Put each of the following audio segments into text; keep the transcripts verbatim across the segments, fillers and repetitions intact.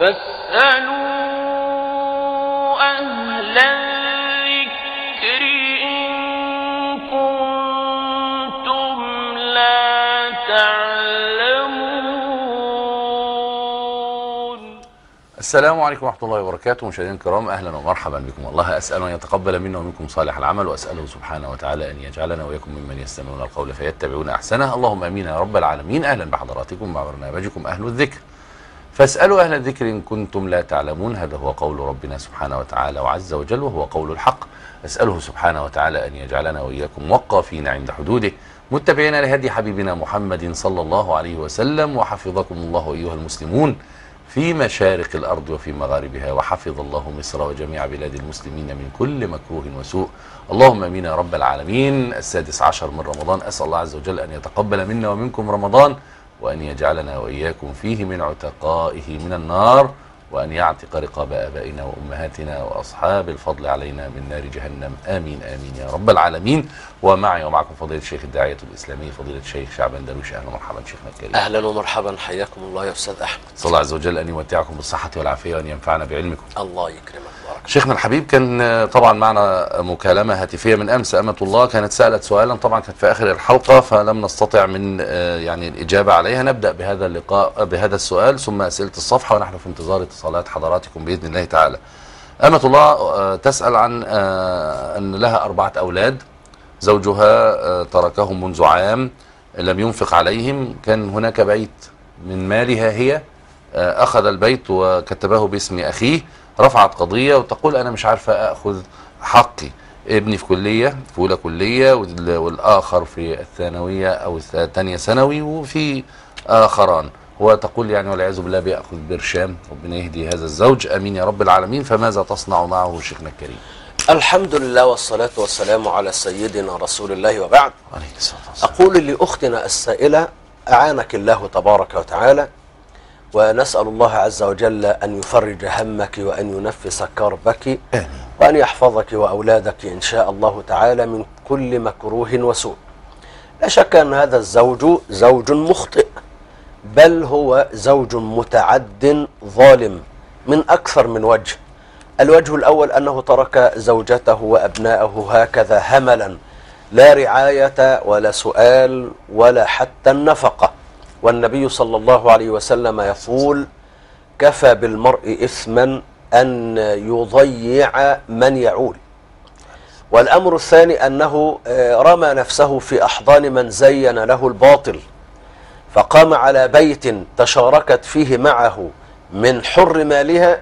فاسألوا أهل الذكر إن كنتم لا تعلمون. السلام عليكم ورحمة الله وبركاته مشاهدينا الكرام، أهلا ومرحبا بكم. الله أسأل أن يتقبل منا ومنكم صالح العمل، وأسأله سبحانه وتعالى أن يجعلنا وإياكم ممن يستمعون القول فيتبعون أحسنه، اللهم أمين يا رب العالمين. أهلا بحضراتكم مع برنامجكم أهل الذكر، فاسألوا أهل الذكر إن كنتم لا تعلمون. هذا هو قول ربنا سبحانه وتعالى وعز وجل، وهو قول الحق. أسأله سبحانه وتعالى أن يجعلنا وإياكم وقافين عند حدوده، متبعين لهدي حبيبنا محمد صلى الله عليه وسلم. وحفظكم الله أيها المسلمون في مشارق الأرض وفي مغاربها، وحفظ الله مصر وجميع بلاد المسلمين من كل مكروه وسوء، اللهم أمين يا رب العالمين. السادس عشر من رمضان، أسأل الله عز وجل أن يتقبل منا ومنكم رمضان، وأن يجعلنا وإياكم فيه من عتقائه من النار، وأن يعتق رقاب آبائنا وأمهاتنا وأصحاب الفضل علينا من نار جهنم، آمين آمين يا رب العالمين. ومعي ومعكم فضيلة الشيخ الداعية الإسلامي فضيلة الشيخ شعبان درويش. أهلا ومرحبا شيخنا الكريم. أهلا ومرحبا، حياكم الله يا أستاذ أحمد. صلى الله عز وجل أن يمتعكم بالصحة والعافية وأن ينفعنا بعلمكم. الله يكرمك. شيخنا الحبيب، كان طبعا معنا مكالمة هاتفية من أمس، أمة الله كانت سألت سؤالا، طبعا كانت في آخر الحلقة فلم نستطع من يعني الإجابة عليها. نبدأ بهذا اللقاء بهذا السؤال ثم أسئلة الصفحة، ونحن في انتظار اتصالات حضراتكم بإذن الله تعالى. أمة الله تسأل عن أن لها أربعة أولاد، زوجها تركهم منذ عام، لم ينفق عليهم، كان هناك بيت من مالها هي، أخذ البيت وكتبه باسم أخيه، رفعت قضية وتقول أنا مش عارفة أخذ حقي، ابني في كلية في أولى كلية، والآخر في الثانوية أو الثانية ثانوي، وفي آخران، وتقول يعني والعياذ بالله بيأخذ برشام. ربنا يهدي هذا الزوج، آمين يا رب العالمين. فماذا تصنع معه شيخنا الكريم؟ الحمد لله والصلاة والسلام على سيدنا رسول الله وبعد. عليه الصلاة والسلام. أقول لأختنا السائلة: أعانك الله تبارك وتعالى، ونسأل الله عز وجل أن يفرج همك وأن ينفس كربك وأن يحفظك وأولادك إن شاء الله تعالى من كل مكروه وسوء. لا شك أن هذا الزوج زوج مخطئ، بل هو زوج متعد ظالم من أكثر من وجه. الوجه الأول أنه ترك زوجته وأبنائه هكذا هملا، لا رعاية ولا سؤال ولا حتى النفقة. والنبي صلى الله عليه وسلم يقول: كفى بالمرء إثما أن يضيع من يعول. والأمر الثاني أنه رمى نفسه في أحضان من زين له الباطل، فقام على بيت تشاركت فيه معه من حر مالها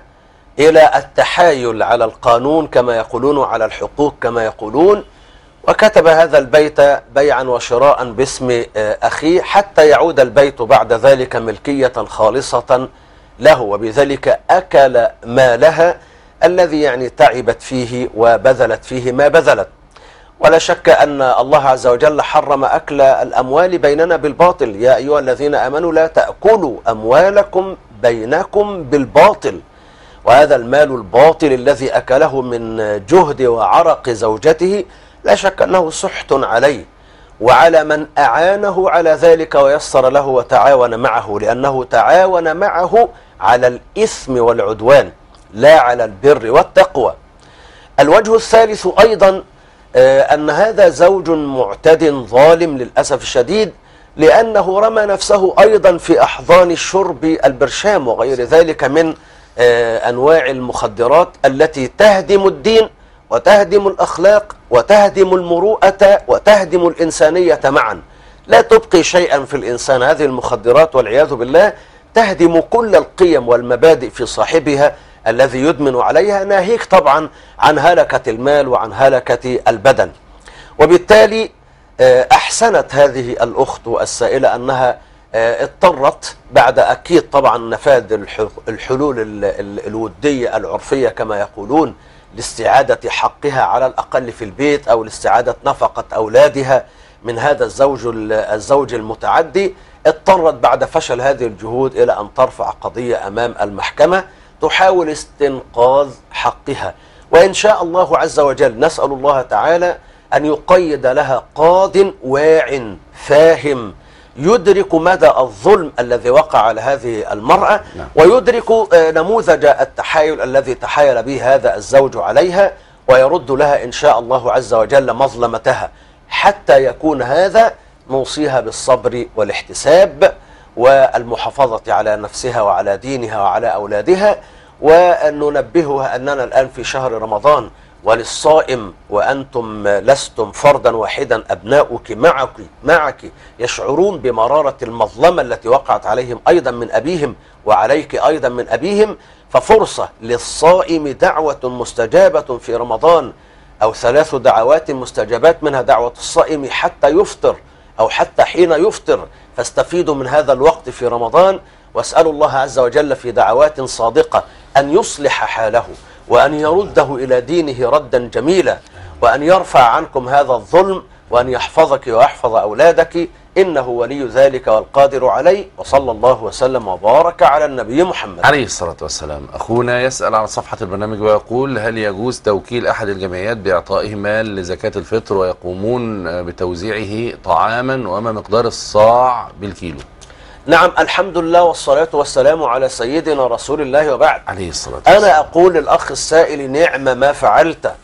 إلى التحايل على القانون كما يقولون، على الحقوق كما يقولون، وكتب هذا البيت بيعا وشراء باسم أخيه حتى يعود البيت بعد ذلك ملكية خالصة له، وبذلك أكل مالها الذي يعني تعبت فيه وبذلت فيه ما بذلت. ولا شك أن الله عز وجل حرم أكل الأموال بيننا بالباطل: يا أيها الذين آمنوا لا تأكلوا أموالكم بينكم بالباطل. وهذا المال الباطل الذي أكله من جهد وعرق زوجته لا شك أنه سحت عليه وعلى من أعانه على ذلك ويسر له وتعاون معه، لأنه تعاون معه على الإثم والعدوان لا على البر والتقوى. الوجه الثالث أيضا أن هذا زوج معتد ظالم للأسف الشديد، لأنه رمى نفسه أيضا في أحضان شرب البرشام وغير ذلك من أنواع المخدرات التي تهدم الدين وتهدم الأخلاق وتهدم المروءة وتهدم الإنسانية معا، لا تبقي شيئا في الإنسان. هذه المخدرات والعياذ بالله تهدم كل القيم والمبادئ في صاحبها الذي يدمن عليها، ناهيك طبعا عن هلكة المال وعن هلكة البدن. وبالتالي أحسنت هذه الأخت السائلة أنها اضطرت بعد أكيد طبعا نفاذ الحلول الودية العرفية كما يقولون لاستعادة حقها على الأقل في البيت، أو لاستعادة نفقة أولادها من هذا الزوج الزوج المتعدي، اضطرت بعد فشل هذه الجهود إلى أن ترفع قضية أمام المحكمة تحاول استنقاذ حقها. وإن شاء الله عز وجل نسأل الله تعالى أن يقيد لها قاض واع فاهم، يدرك مدى الظلم الذي وقع على هذه المرأة، ويدرك نموذج التحايل الذي تحايل به هذا الزوج عليها، ويرد لها إن شاء الله عز وجل مظلمتها، حتى يكون هذا نوصيها بالصبر والاحتساب والمحافظة على نفسها وعلى دينها وعلى أولادها. وأن ننبهها أننا الآن في شهر رمضان، وللصائم وأنتم لستم فردا واحدا أبناؤك معك, معك يشعرون بمرارة المظلمة التي وقعت عليهم أيضا من أبيهم، وعليك أيضا من أبيهم. ففرصة للصائم، دعوة مستجابة في رمضان، أو ثلاث دعوات مستجابات، منها دعوة الصائم حتى يفطر أو حتى حين يفطر، فاستفيدوا من هذا الوقت في رمضان. واسألوا الله عز وجل في دعوات صادقة أن يصلح حاله، وأن يرده إلى دينه ردا جميلا، وأن يرفع عنكم هذا الظلم، وأن يحفظك ويحفظ أولادك، إنه ولي ذلك والقادر عليه. وصلى الله وسلم وبارك على النبي محمد عليه الصلاة والسلام. أخونا يسأل على صفحة البرنامج ويقول: هل يجوز توكيل أحد الجمعيات بإعطائه مال لزكاة الفطر ويقومون بتوزيعه طعاما، وما مقدار الصاع بالكيلو؟ نعم، الحمد لله والصلاة والسلام على سيدنا رسول الله وبعد. عليه الصلاة والسلام. أنا أقول للأخ السائل: نعم ما فعلت،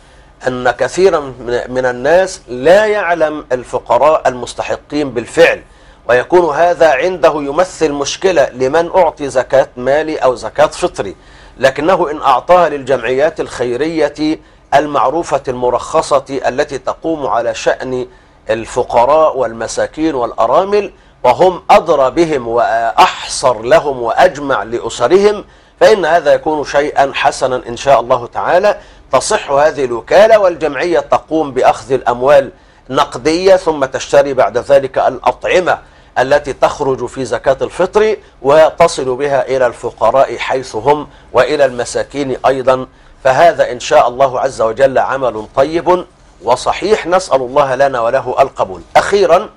أن كثيرا من الناس لا يعلم الفقراء المستحقين بالفعل، ويكون هذا عنده يمثل مشكلة لمن أعطي زكاة مالي أو زكاة فطري، لكنه إن أعطاها للجمعيات الخيرية المعروفة المرخصة التي تقوم على شأن الفقراء والمساكين والأرامل، وهم أدرى بهم وأحصر لهم وأجمع لأسرهم، فإن هذا يكون شيئا حسنا إن شاء الله تعالى. تصح هذه الوكالة، والجمعية تقوم بأخذ الأموال نقدية، ثم تشتري بعد ذلك الأطعمة التي تخرج في زكاة الفطر، وتصل بها إلى الفقراء حيث هم، وإلى المساكين أيضا. فهذا إن شاء الله عز وجل عمل طيب وصحيح، نسأل الله لنا وله القبول. أخيرا،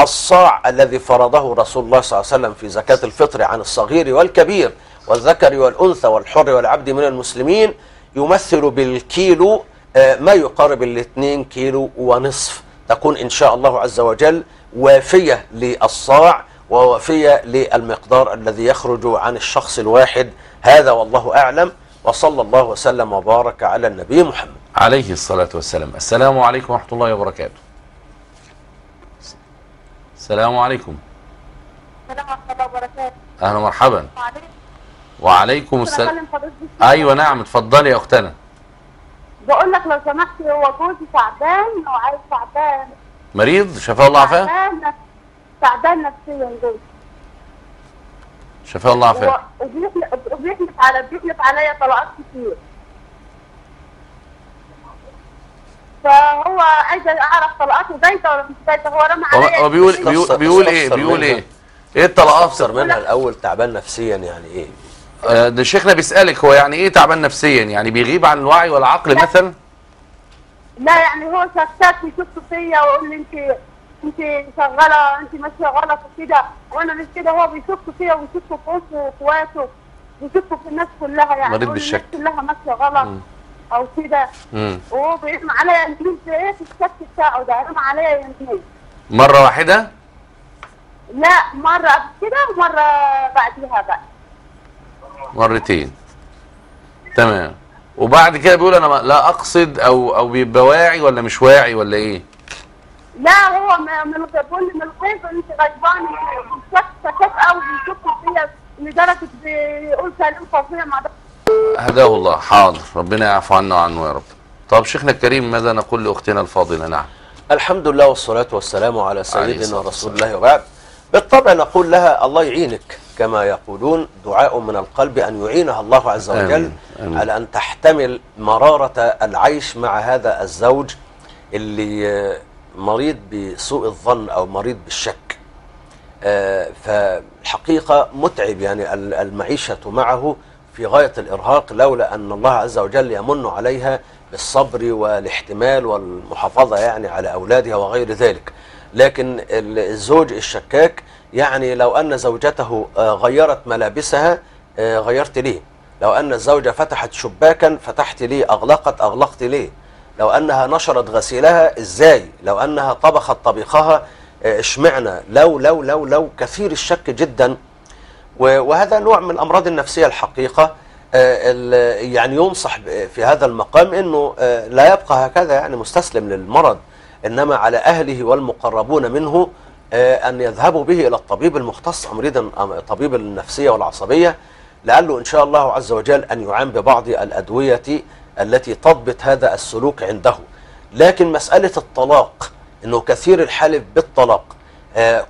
الصاع الذي فرضه رسول الله صلى الله عليه وسلم في زكاة الفطر عن الصغير والكبير والذكر والأنثى والحر والعبد من المسلمين، يمثل بالكيلو ما يقارب الاثنين كيلو ونصف، تكون إن شاء الله عز وجل وافية للصاع، ووافية للمقدار الذي يخرج عن الشخص الواحد. هذا والله أعلم، وصلى الله وسلم وبارك على النبي محمد عليه الصلاة والسلام. السلام عليكم ورحمة الله وبركاته. السلام عليكم. السلام ورحمة الله وبركاته. أهلا ومرحبا. وعليكم السلام. أيوة نعم، اتفضلي يا أختنا. بقول لك لو سمحت، هو جوزي تعبان وعايز تعبان. مريض شفاه الله عافاه؟ تعبان نفسيا جوزي. شفاه الله عافاه. وبيحلف على بيحلف عليا طلقات كتير. فهو عايز اعرف طلقاته بايته ولا مش بايته، هو رمى عليا. هو بيقول بيقول, بيقول ايه؟ بيقول ايه؟ ايه الطلقات؟ اكثر منها الاول. تعبان نفسيا يعني ايه؟ ده شيخنا بيسألك، هو يعني ايه تعبان نفسيا؟ يعني بيغيب عن الوعي والعقل مثلا؟ لا يعني هو شككني، شفته فيا ويقول لي انت انت شغاله، انت ماشيه غلط وكده، وانا مش كده. هو بيشكوا فيا وبيشكوا في اسره واخواته، بيشكوا في الناس كلها، يعني مريض بالشك، الناس كلها ماشيه غلط او كده. وهو بيرمي عليا انجليز، ايه في الشك بتاعه ده، رمى عليا انجليز. مره واحده؟ لا، مره قبل كده ومره بعديها بقى. مرتين. تمام. وبعد كده بيقول انا لا اقصد، او او بيبقى واعي ولا مش واعي ولا ايه؟ لا هو من بيقول لي من الغيظ انت غيبانه، شك شك قوي، بيشك فيا لدرجه بيقول كلام فظيع. مع هداه الله. حاضر، ربنا يعفو عنا وعنه يا رب. طب شيخنا الكريم، ماذا نقول لاختنا الفاضله؟ نعم. الحمد لله والصلاه والسلام على سيدنا رسول الله وبعد. بالطبع نقول لها: الله يعينك، كما يقولون دعاء من القلب أن يعينها الله عز وجل. آمين. آمين. على أن تحتمل مرارة العيش مع هذا الزوج اللي مريض بسوء الظن أو مريض بالشك. فالحقيقة متعب، يعني المعيشة معه في غاية الإرهاق، لولا أن الله عز وجل يمن عليها بالصبر والاحتمال والمحافظة يعني على أولادها وغير ذلك. لكن الزوج الشكاك، يعني لو أن زوجته غيرت ملابسها غيرت ليه، لو أن الزوجة فتحت شباكا فتحت ليه، أغلقت أغلقت ليه، لو أنها نشرت غسيلها إزاي، لو أنها طبخت طبيخها اشمعنى لو لو لو لو كثير الشك جدا. وهذا نوع من الأمراض النفسية الحقيقة، يعني ينصح في هذا المقام أنه لا يبقى هكذا يعني مستسلم للمرض، إنما على أهله والمقربون منه أن يذهبوا به إلى الطبيب المختص، مريضا طبيب النفسية والعصبية، لعله إن شاء الله عز وجل أن يعان ببعض الأدوية التي تضبط هذا السلوك عنده. لكن مسألة الطلاق، أنه كثير الحالف بالطلاق،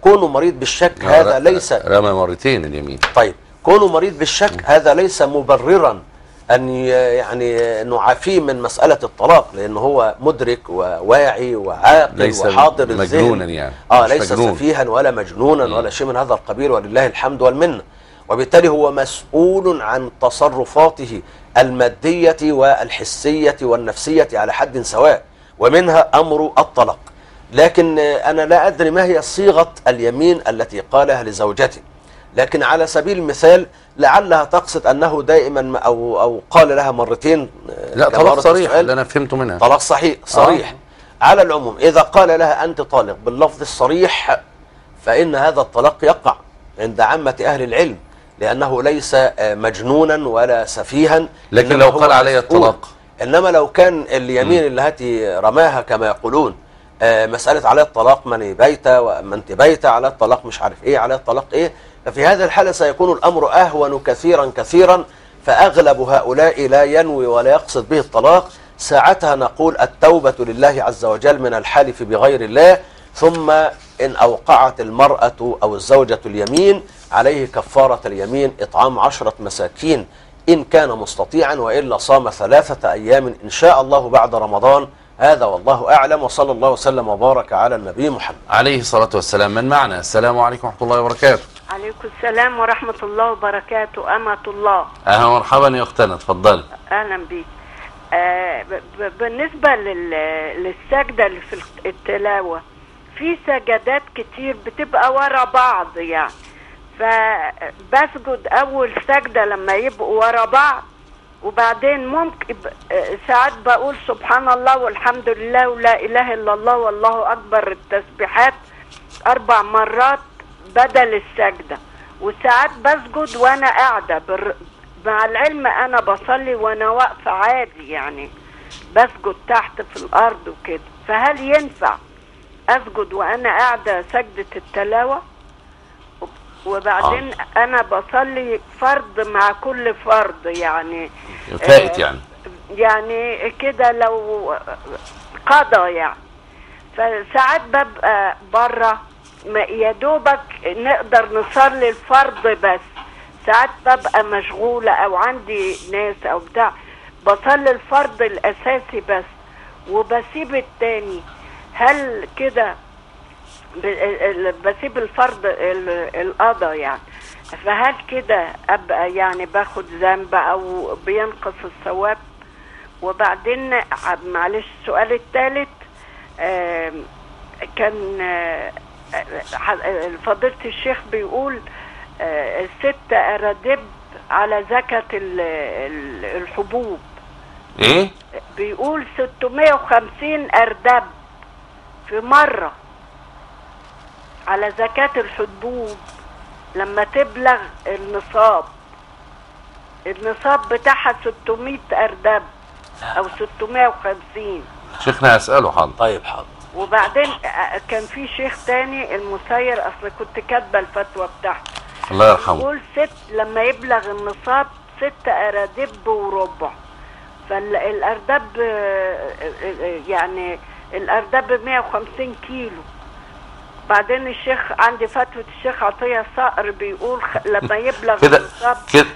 كونه مريض بالشك هذا ليس رمى مرتين اليمين. طيب كونه مريض بالشك هذا ليس مبررا أن يعني نعافيه من مسألة الطلاق، لأن هو مدرك وواعي وعاقل وحاضر الذهن، ليس مجنونا يعني، آه ليس مجنون. سفيها ولا مجنونا م. ولا شيء من هذا القبيل، ولله الحمد والمنة. وبالتالي هو مسؤول عن تصرفاته المادية والحسية والنفسية على حد سواء، ومنها أمر الطلاق. لكن أنا لا أدري ما هي صيغة اليمين التي قالها لزوجته، لكن على سبيل المثال لعلها تقصد أنه دائما أو أو قال لها مرتين. لا طلاق صريح اللي أنا فهمته منها، طلاق صحيح صريح. آه. على العموم إذا قال لها أنت طالق باللفظ الصريح فإن هذا الطلاق يقع عند عامة أهل العلم، لأنه ليس مجنونا ولا سفيها. لكن لو قال علي الطلاق، إنما لو كان اليمين التي رماها كما يقولون مسألة على الطلاق من بيته ومن تبيته، على الطلاق مش عارف ايه، على الطلاق ايه، ففي هذا الحالة سيكون الأمر أهون كثيرا كثيرا. فأغلب هؤلاء لا ينوي ولا يقصد به الطلاق، ساعتها نقول التوبة لله عز وجل من الحلف بغير الله. ثم إن أوقعت المرأة أو الزوجة اليمين عليه كفارة اليمين إطعام عشرة مساكين إن كان مستطيعا، وإلا صام ثلاثة أيام إن شاء الله بعد رمضان. هذا والله أعلم، وصلى الله وسلم وبارك على النبي محمد عليه الصلاة والسلام. من معنا؟ السلام عليكم ورحمة الله وبركاته. عليكم السلام ورحمة الله وبركاته. أمة الله، أهلا ومرحبا يا أختنا، اتفضلي. أهلا بيك. آه بالنسبة للسجدة اللي في التلاوة، في سجدات كتير بتبقى ورا بعض يعني، فبسجد أول سجدة لما يبقوا ورا بعض، وبعدين ممكن ساعات بقول سبحان الله والحمد لله ولا إله إلا الله والله أكبر، التسبيحات أربع مرات بدل السجدة. وساعات بسجد وأنا قاعدة، مع العلم أنا بصلي وأنا واقفة عادي يعني، بسجد تحت في الأرض وكده. فهل ينفع أسجد وأنا قاعدة سجدة التلاوة؟ وبعدين آه. أنا بصلي فرض مع كل فرض يعني، فائت يعني يعني كده لو قضى يعني. فساعات ببقى بره يا دوبك نقدر نصلي الفرض، بس ساعات ببقى مشغولة أو عندي ناس أو بتاع، بصلي الفرض الأساسي بس وبسيب التاني. هل كده بسيب الفرض القضاء يعني، فهل كده ابقى يعني باخد ذنب او بينقص الثواب؟ وبعدين معلش السؤال الثالث، كان فضيلة الشيخ بيقول ست أرادب على زكاة الحبوب، ايه بيقول ستمائة وخمسين أردب في مرة على زكاة الحبوب لما تبلغ النصاب، النصاب بتاعها ستمائة أردب أو ستمائة وخمسين. شيخنا هسأله حاضر. طيب حاضر. وبعدين كان في شيخ تاني المسير، أصل كنت كاتبة الفتوى بتاعته الله يرحمه، بيقول ست لما يبلغ النصاب ست أرادب وربع، فالأردب يعني الأردب مائة وخمسين كيلو. بعدين الشيخ عندي فتوى الشيخ عطية صقر بيقول لما يبلغ كده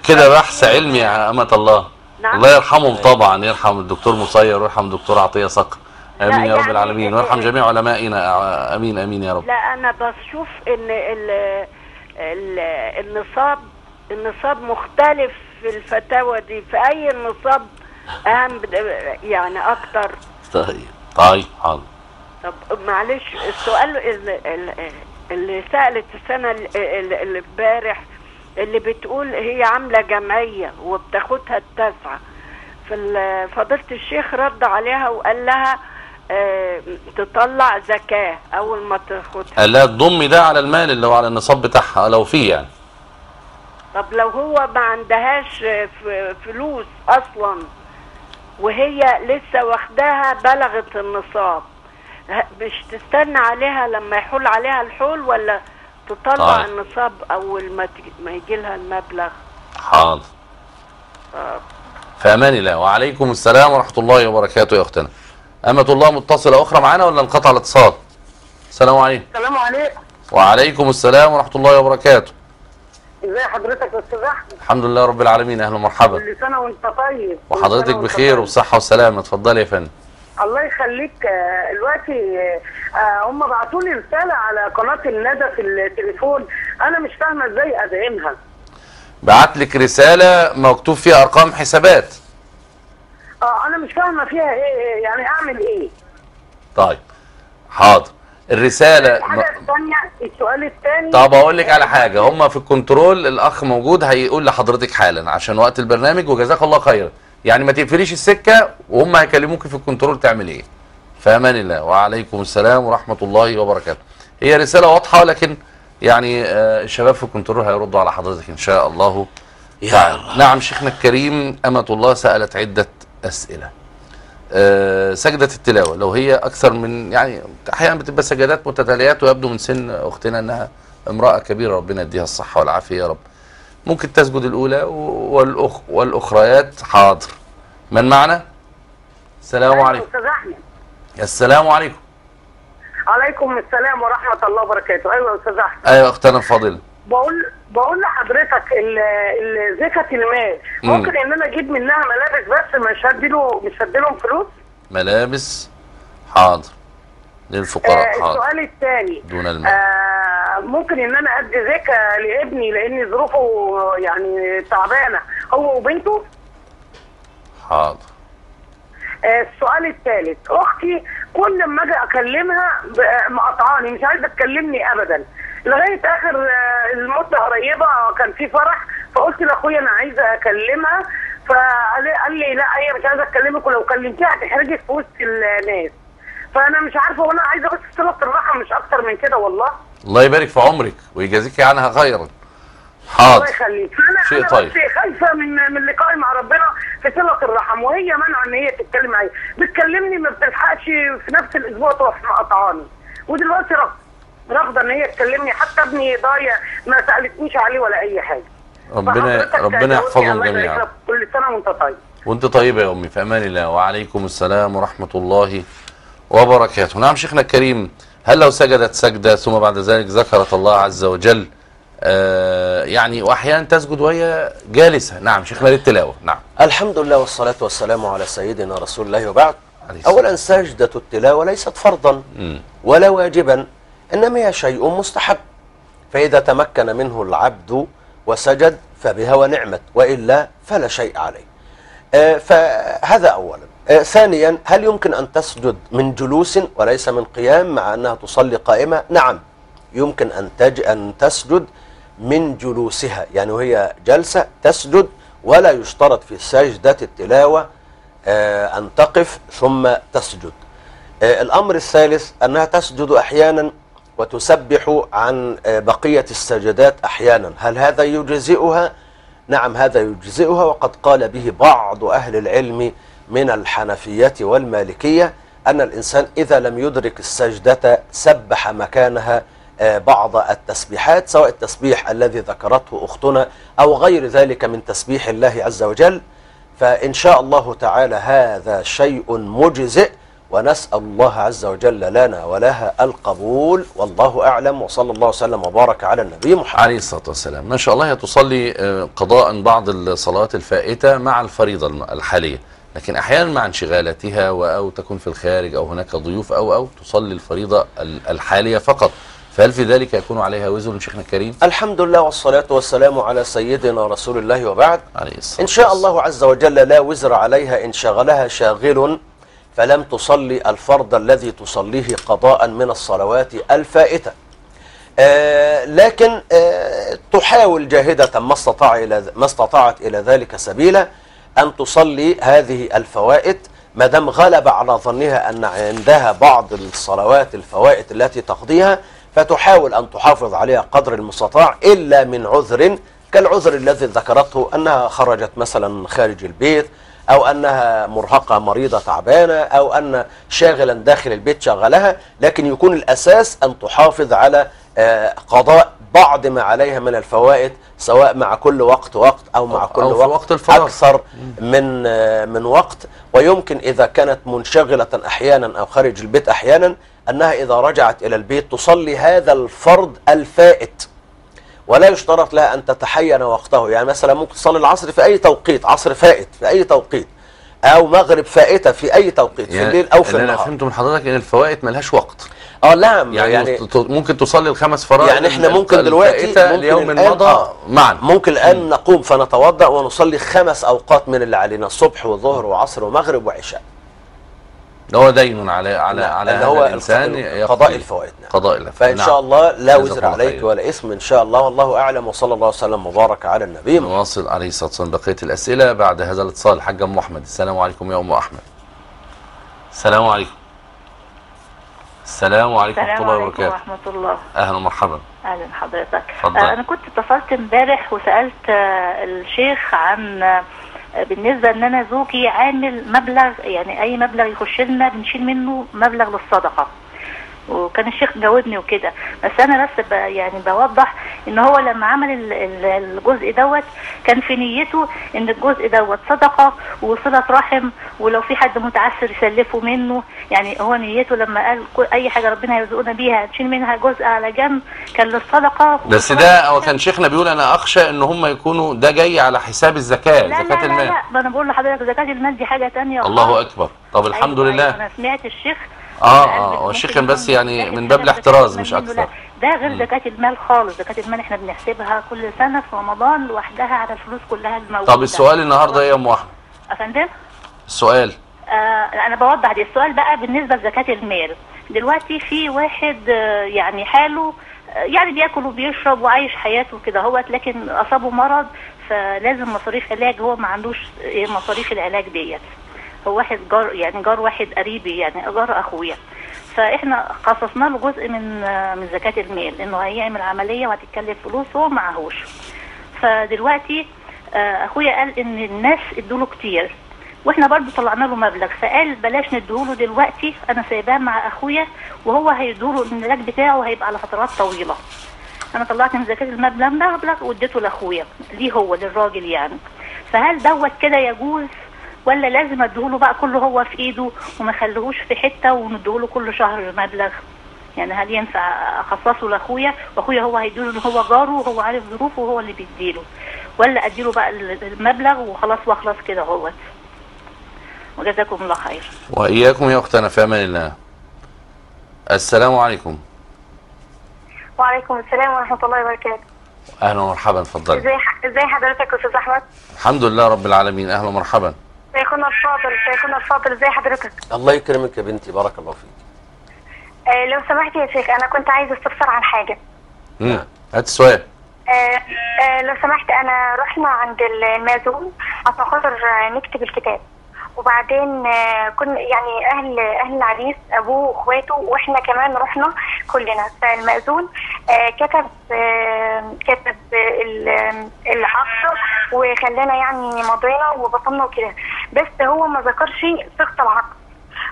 كده بحث علمي يا أمة الله. نعم. الله يرحمهم طبعا، يرحم الدكتور مسير ويرحم الدكتور عطية صقر، امين يا رب العالمين، ويرحم جميع علمائنا، امين امين يا رب. لا انا بشوف ان ال ال النصاب النصاب مختلف في الفتاوى دي، في اي النصاب اهم يعني اكتر. طيب طيب حاضر. طب معلش السؤال اللي سألت السنة اللي امبارح اللي بتقول هي عاملة جمعية وبتاخدها التسعة، ففضيلة الشيخ رد عليها وقال لها تطلع زكاه اول ما تاخدها. لا تضمي ده على المال اللي هو على النصاب بتاعها لو فيه يعني. طب لو هو ما عندهاش فلوس اصلا وهي لسه واخداها بلغت النصاب، مش تستنى عليها لما يحول عليها الحول ولا تطلع آه. النصاب اول ما ما يجي لها المبلغ؟ حاضر. آه. في امان الله. وعليكم السلام ورحمه الله وبركاته يا اختنا. أمة الله متصلة أخرى معانا ولا انقطع الاتصال؟ السلام عليكم. السلام عليكم. وعليكم السلام ورحمة الله وبركاته. إزاي حضرتك يا أستاذ أحمد؟ الحمد لله رب العالمين، أهلا ومرحبا. كل سنة وأنت طيب. وحضرتك بخير وبصحة وسلامة، اتفضلي يا فندم. الله يخليك. دلوقتي هم بعتوا لي رسالة على قناة الندى في التليفون، أنا مش فاهمة إزاي أدعمها. بعت لك رسالة مكتوب فيها أرقام حسابات. اه انا مش فاهمه فيها ايه، يعني اعمل ايه؟ طيب حاضر. الرساله الحاجه الثانيه، السؤال الثاني، طب اقول لك على حاجه، هم في الكنترول الاخ موجود هيقول لحضرتك حالا عشان وقت البرنامج، وجزاك الله خيرا. يعني ما تقفليش السكه وهم هيكلموك في الكنترول تعمل ايه. في امان الله. وعليكم السلام ورحمه الله وبركاته. هي رساله واضحه لكن يعني الشباب في الكنترول هيردوا على حضرتك ان شاء الله. يا الله. نعم شيخنا الكريم، امه الله سالت عده أسئلة. أه سجدة التلاوة لو هي أكثر من، يعني أحيانا بتبقى سجدات متتاليات ويبدو من سن أختنا أنها امرأة كبيرة، ربنا يديها الصحة والعافية يا رب. ممكن تسجد الأولى والأخ والأخريات. حاضر. من معنا؟ السلام عليكم. أستاذ أحمد. السلام عليكم. عليكم السلام ورحمة الله وبركاته. أيوه يا أستاذ أحمد. أيوه أختنا الفاضلة. بقول بقول لحضرتك زكاة المال ممكن ان انا اجيب منها ملابس بس مش هديله مش هديلهم فلوس؟ ملابس. حاضر. للفقراء. آه السؤال الثاني دون المال. آه ممكن ان انا ادي زكاة لابني لان ظروفه يعني تعبانه هو وبنته؟ حاضر. آه السؤال الثالث، اختي كل ما اجي اكلمها مقاطعاني مش عايزه تكلمني ابدا لغايه اخر المده قريبه كان في فرح فقلت لاخويا انا عايزه اكلمها فقال لي لا هي مش عايزه اكلمك ولو كلمتيها هتحرجك في وسط الناس، فانا مش عارفه وانا عايزه بس صله الرحم مش اكتر من كده والله. الله يبارك في عمرك ويجازيكي عنها خيرا. حاضر. الله يخليك. انا طيب. بس خايفه من من لقائي مع ربنا في صله الرحم وهي مانعه ان هي تتكلم معايا، بتكلمني ما بتلحقش في نفس الاسبوع تروح مقطعاني ودلوقتي رفض رافضه ان هي تكلمني حتى ابني ضايع ما سالتنيش عليه ولا اي حاجه. ربنا ربنا يحفظهم جميعا. كل سنه وانت طيب. وانت طيبه يا امي. في امان الله. وعليكم السلام ورحمه الله وبركاته. نعم شيخنا الكريم، هل لو سجدت سجده ثم بعد ذلك ذكرت الله عز وجل آه يعني واحيانا تسجد وهي جالسه؟ نعم شيخنا للتلاوه. نعم. الحمد لله والصلاه والسلام على سيدنا رسول الله وبعد. اولا سجده التلاوه ليست فرضا ولا واجبا، إنما هي شيء مستحب، فإذا تمكن منه العبد وسجد فبها ونعمت، وإلا فلا شيء عليه. آه فهذا أولا. آه ثانيا، هل يمكن أن تسجد من جلوس وليس من قيام مع أنها تصلي قائمة؟ نعم يمكن أن تج أن تسجد من جلوسها، يعني وهي جلسة تسجد، ولا يشترط في سجدة التلاوة آه أن تقف ثم تسجد. آه الأمر الثالث، أنها تسجد أحيانا وتسبح عن بقية السجدات أحيانا، هل هذا يجزئها؟ نعم هذا يجزئها، وقد قال به بعض أهل العلم من الحنفية والمالكية أن الإنسان إذا لم يدرك السجدة سبح مكانها بعض التسبيحات، سواء التسبيح الذي ذكرته أختنا أو غير ذلك من تسبيح الله عز وجل، فإن شاء الله تعالى هذا شيء مجزئ، ونسأل الله عز وجل لنا ولها القبول، والله أعلم، وصلى الله وسلم وبارك على النبي محمد عليه الصلاة والسلام. ما شاء الله هي تصلي قضاء بعض الصلوات الفائتة مع الفريضة الحالية، لكن أحيانا مع انشغالاتها أو تكون في الخارج أو هناك ضيوف أو أو تصلي الفريضة الحالية فقط، فهل في ذلك يكون عليها وزر شيخنا الكريم؟ الحمد لله والصلاة والسلام على سيدنا رسول الله وبعد. عليه الصلاة إن شاء الله عز وجل لا وزر عليها إن شغلها شاغل فلم تصلي الفرض الذي تصليه قضاء من الصلوات الفائتة، آه لكن آه تحاول جاهدة ما استطاع إلى ما استطاعت إلى ذلك سبيلا أن تصلي هذه الفوائت ما دام غلب على ظنها أن عندها بعض الصلوات الفوائد التي تقضيها فتحاول أن تحافظ عليها قدر المستطاع، إلا من عذر كالعذر الذي ذكرته أنها خرجت مثلا خارج البيت، أو أنها مرهقة مريضة تعبانة، أو أن شاغلا داخل البيت شغلها، لكن يكون الأساس أن تحافظ على قضاء بعض ما عليها من الفوائد، سواء مع كل وقت وقت أو مع كل أو وقت, وقت الفراغ أكثر من من وقت. ويمكن إذا كانت منشغلة أحيانا أو خارج البيت أحيانا أنها إذا رجعت إلى البيت تصلي هذا الفرض الفائت، ولا يشترط لها أن تتحين وقته. يعني مثلا ممكن تصلي العصر في أي توقيت، عصر فائت في أي توقيت، أو مغرب فائتة في أي توقيت، يعني في الليل أو في النهار. أنا فهمت من حضرتك إن الفوائت ملهاش وقت. اه لا يعني, يعني ممكن تصلي الخمس فرائض، يعني احنا ممكن دلوقتي اليوم مضى آه معا ممكن الآن م. نقوم فنتوضأ ونصلي خمس أوقات من اللي علينا، الصبح والظهر وعصر ومغرب وعشاء. هو دين على على على الانسان قضاء الفوائد. قضاء الفوائد فان نعم. شاء الله لا وزر عليك خير. ولا اسم ان شاء الله، والله اعلم، وصلى الله وسلم وبارك على النبي. نواصل عليه الصلاه والسلام بقيه الاسئله بعد هذا الاتصال. الحاج ام احمد، السلام عليكم يا ام احمد. السلام عليكم. السلام عليكم ورحمه الله وبركاته. السلام عليكم ورحمه الله. اهلا ومرحبا. اهلا حضرتك. اتفضل. انا كنت اتصلت امبارح وسالت الشيخ عن بالنسبه ان انا زوجي عامل مبلغ، يعني اي مبلغ يخش لنا بنشيل منه مبلغ للصدقه، وكان الشيخ جاوبني وكده. بس انا بس يعني بوضح ان هو لما عمل الجزء دوت كان في نيته ان الجزء دوت صدقه وصله رحم، ولو في حد متعسر يسلفه منه. يعني هو نيته لما قال اي حاجه ربنا يرزقنا بيها نشيل منها جزء على جنب كان للصدقه. بس ده هو كان شيخنا بيقول انا اخشى ان هم يكونوا ده جاي على حساب الزكاه، زكاه المال. لا لا لا، انا بقول لحضرتك زكاه المال دي حاجه ثانيه. الله اكبر. طب الحمد أيوة لله. أيوة انا سمعت الشيخ اه اه والشيخ كان بس يعني من باب الاحتراز مش اكثر. ده غير زكاة المال خالص. زكاة المال احنا بنحسبها كل سنة في رمضان لوحدها على الفلوس كلها الموجودة. طب السؤال النهارده ايه يا ام احمد؟ يا فندم؟ السؤال آه انا بوضح دي. السؤال بقى بالنسبة لزكاة المال، دلوقتي في واحد آه يعني حاله آه يعني بياكل وبيشرب وعايش حياته كده اهوت، لكن اصابه مرض فلازم مصاريف علاج، هو ما عندوش مصاريف العلاج ديت. هو واحد جار، يعني جار واحد قريبي، يعني جار اخويا، فاحنا خصصنا له جزء من من زكاة المال انه هيعمل عملية وهتتكلف فلوس وهو معهوش. فدلوقتي اخويا قال ان الناس ادوا له كتير، واحنا برضه طلعنا له مبلغ، فقال بلاش نديهوله دلوقتي، انا سايباه مع اخويا وهو هيدوله العلاج بتاعه هيبقى على فترات طويلة. انا طلعت من زكاة المبلغ مبلغ واديته لاخويا ليه، هو للراجل يعني. فهل دوت كده يجوز ولا لازم اديهوله بقى كله هو في ايده وما خليهوش في حته ونديهوله كل شهر مبلغ؟ يعني هل ينفع اخصصه لاخويا واخويا هو هيديله ان هو جاره وهو عارف ظروفه وهو اللي بيديله، ولا اديله بقى المبلغ وخلاص واخلص كده اهوت؟ وجزاكم الله خير. واياكم يا اختنا في امان الله. السلام عليكم. وعليكم السلام ورحمه الله وبركاته. اهلا ومرحبا. اتفضلي. ازي ازي حضرتك يا استاذ احمد؟ الحمد لله رب العالمين. اهلا ومرحبا. شيخنا الفاضل، شيخنا الفاضل، ازي حضرتك؟ الله يكرمك يا بنتي، بارك الله فيك. آه لو سمحت يا شيخ انا كنت عايز استفسر عن حاجه. امم هات السؤال. آه آه لو سمحت، انا رحنا عند المأذون عشان خاطر نكتب الكتاب، وبعدين آه كنا يعني اهل اهل العريس ابوه واخواته واحنا كمان رحنا كلنا. فالمأذون آه كتب آه كتب آه العقد وخلانا يعني مضينا وبطلنا وكده، بس هو ما ذكرش صيغه العقد،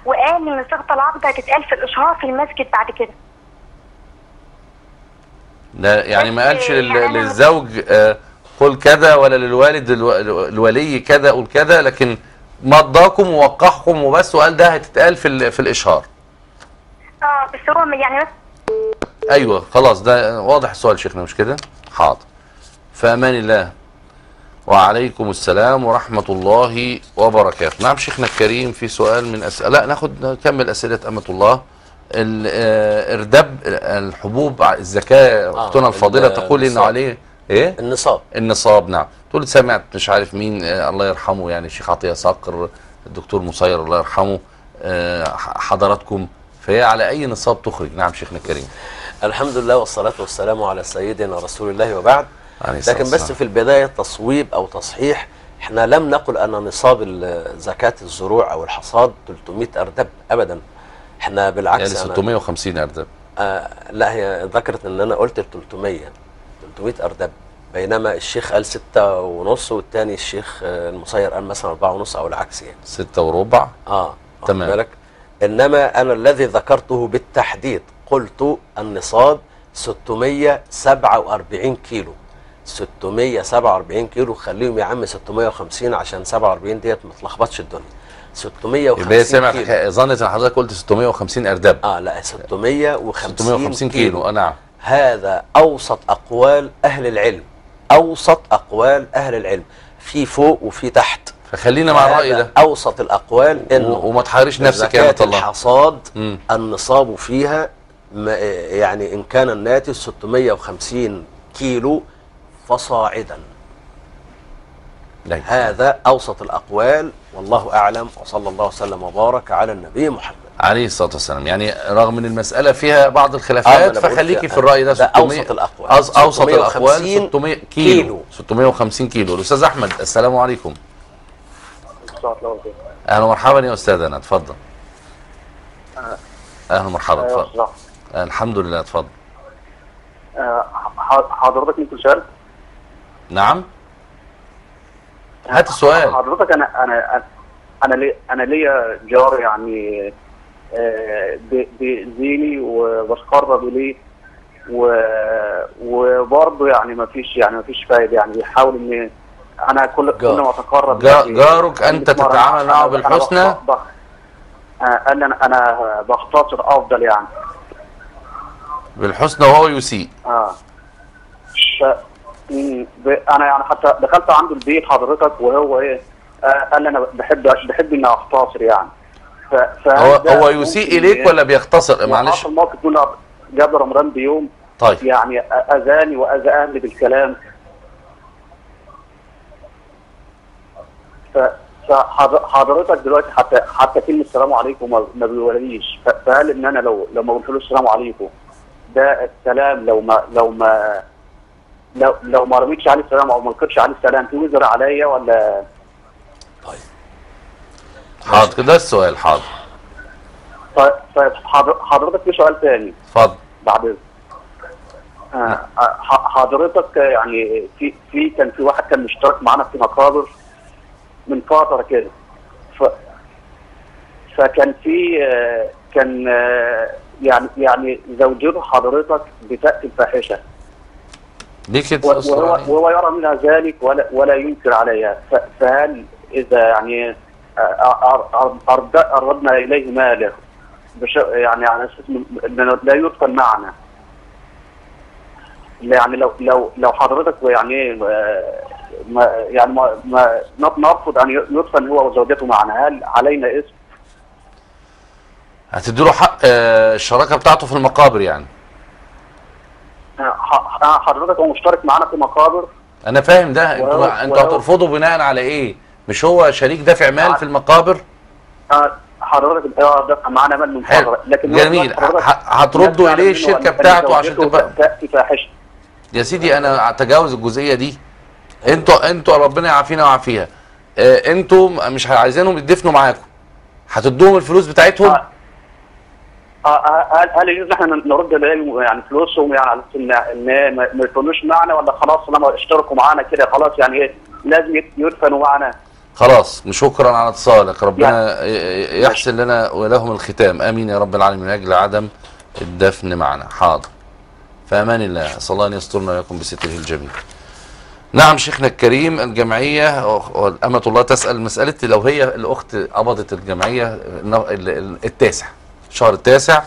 وقال ان صيغه العقد هتتقال في الاشهار في المسجد بعد كده. لا يعني ما قالش للزوج آه قل كذا، ولا للوالد الولي كذا قل كذا، لكن مضاكم ووقحكم وبس، وقال ده هتتقال في في الاشهار. اه بس هو يعني بس ايوه خلاص. ده واضح السؤال شيخنا مش كده؟ حاضر. في امان الله. وعليكم السلام ورحمه الله وبركاته. نعم شيخنا الكريم في سؤال من اسئله. لا ناخد نكمل اسئله امه الله. ارداب الحبوب الزكاه آه اختنا الفاضله تقول انه عليه ايه؟ النصاب. النصاب نعم. تقول سمعت مش عارف مين آه الله يرحمه، يعني الشيخ عطيه صقر، الدكتور مسير الله يرحمه، آه حضراتكم فهي على اي نصاب تخرج. نعم شيخنا الكريم. الحمد لله والصلاه والسلام على سيدنا رسول الله وبعد. لكن بس في البدايه تصويب او تصحيح احنا لم نقل ان نصاب زكاة الزروع او الحصاد ثلاثمائة اردب ابدا، احنا بالعكس يعني ستمائة وخمسين اردب. آه لا هي ذكرت ان انا قلت ثلاثمائة ثلاثمائة اردب، بينما الشيخ قال ستة ونص والتاني الشيخ المصير قال مثلا أربعة ونص او العكس يعني ستة وربع. اه تمام بالك. انما انا الذي ذكرته بالتحديد قلت النصاب ستمائة وسبعة وأربعين كيلو، ستمائة وسبعة وأربعين كيلو، خليهم يا عم ستمائة وخمسين عشان سبعة وأربعين ديت ما تلخبطش الدنيا. ستمائة وخمسين كيلو. سامع ظنت ان حضرتك قلت ستمائة وخمسين ارداب. اه لا ستمائة وخمسين ستمائة وخمسين كيلو. اه نعم. هذا اوسط اقوال اهل العلم، اوسط اقوال اهل العلم، في فوق وفي تحت. فخلينا مع الراي ده. اوسط الاقوال انه وما تحيرش نفسك يا بطل الله. الحصاد النصاب فيها يعني ان كان الناتج ستمائة وخمسين كيلو فصاعدا. هذا اوسط الاقوال والله اعلم، وصلى الله وسلم وبارك على النبي محمد عليه الصلاه والسلام. يعني رغم ان المساله فيها بعض الخلافات فخليكي في الراي ده. ده اوسط الاقوال، اوسط الاقوال ستمائة كيلو، ستمائة وخمسين كيلو. الاستاذ احمد السلام عليكم. اهلا ومرحبا يا استاذنا، اتفضل. اهلا ومرحبا، اتفضل. الحمد لله، اتفضل. حضرتك ممكن تشارك؟ نعم هات السؤال. حضرتك انا انا انا لي انا ليا جار يعني بيأذيني وبتقرب اليه وبرضه يعني ما فيش يعني ما فيش فايده، يعني بيحاول ان انا كل كل ما اتقرب. جارك انت تتعامل معه بالحسنى؟ قال لي انا انا بختصر افضل يعني بالحسنى وهو يسيء. اه ف... انا يعني حتى دخلت عنده البيت حضرتك وهو ايه آه قال لي انا بحب بحب اني اختصر يعني. ف... هو هو يسيء اليك إيه؟ ولا بيختصر؟ معلش حصل موقف منه قبل رمضان بيوم. طيب يعني اذاني واذى اهلي بالكلام. ف... فحضرتك دلوقتي حتى حتى كلمه السلام عليكم ما بيقولهاليش، فقال ان انا لو لو ما قلتلوش السلام عليكم ده السلام، لو ما لو ما لو لو ما رميتش عليه السلام او ما لقيتش عليه السلام في وزر عليا ولا؟ طيب حاضر كده السؤال. حاضر طيب طيب حضرتك في سؤال ثاني. اتفضل. بعد آه حضرتك يعني في في كان في واحد كان مشترك معانا في مقابر من فتره كده، ف فكان في آه كان آه يعني يعني زوجته حضرتك بتأتي الفاحشه ليه كده وهو, وهو يرى منها ذلك ولا ولا ينكر عليها، فهل اذا يعني اردنا اليه ماله يعني على اساس لا يتقن معنا، يعني لو لو لو حضرتك يعني ما يعني ما نرفض ان يتقن هو وزوجته معنا، هل علينا اسم؟ هتدي له حق الشراكه بتاعته في المقابر يعني. حضرتك هو مشترك معانا في مقابر. انا فاهم ده. انتوا انتوا هترفضوا بناء على ايه؟ مش هو شريك دافع مال في المقابر؟ اه حضرتك اه دافع معانا مال من فتره. لكن جميل، هتردوا اليه الشركه بتاعته عشان تبقى فاحشه. يا سيدي انا اتجاوز الجزئيه دي. انتوا انتوا ربنا يعافينا ويعافيها. آه انتوا مش عايزينهم يدفنوا معاكم. هتدوهم الفلوس بتاعتهم؟ آه. هل هل يجوز احنا نرد عليهم يعني فلوسهم يعني على ان ما يكونوش معنا، ولا خلاص لما اشتركوا معنا كده خلاص يعني ايه لازم يدفنوا معنا؟ خلاص شكرا على اتصالك، ربنا يعني يحسن لنا ولهم الختام، امين يا رب العالمين، من اجل عدم الدفن معنا. حاضر في امان الله، اسال الله ان يسترنا واياكم بستره الجميل. نعم شيخنا الكريم، الجمعيه امة الله تسال مساله لو هي الاخت قبضت الجمعيه التاسع الشهر التاسع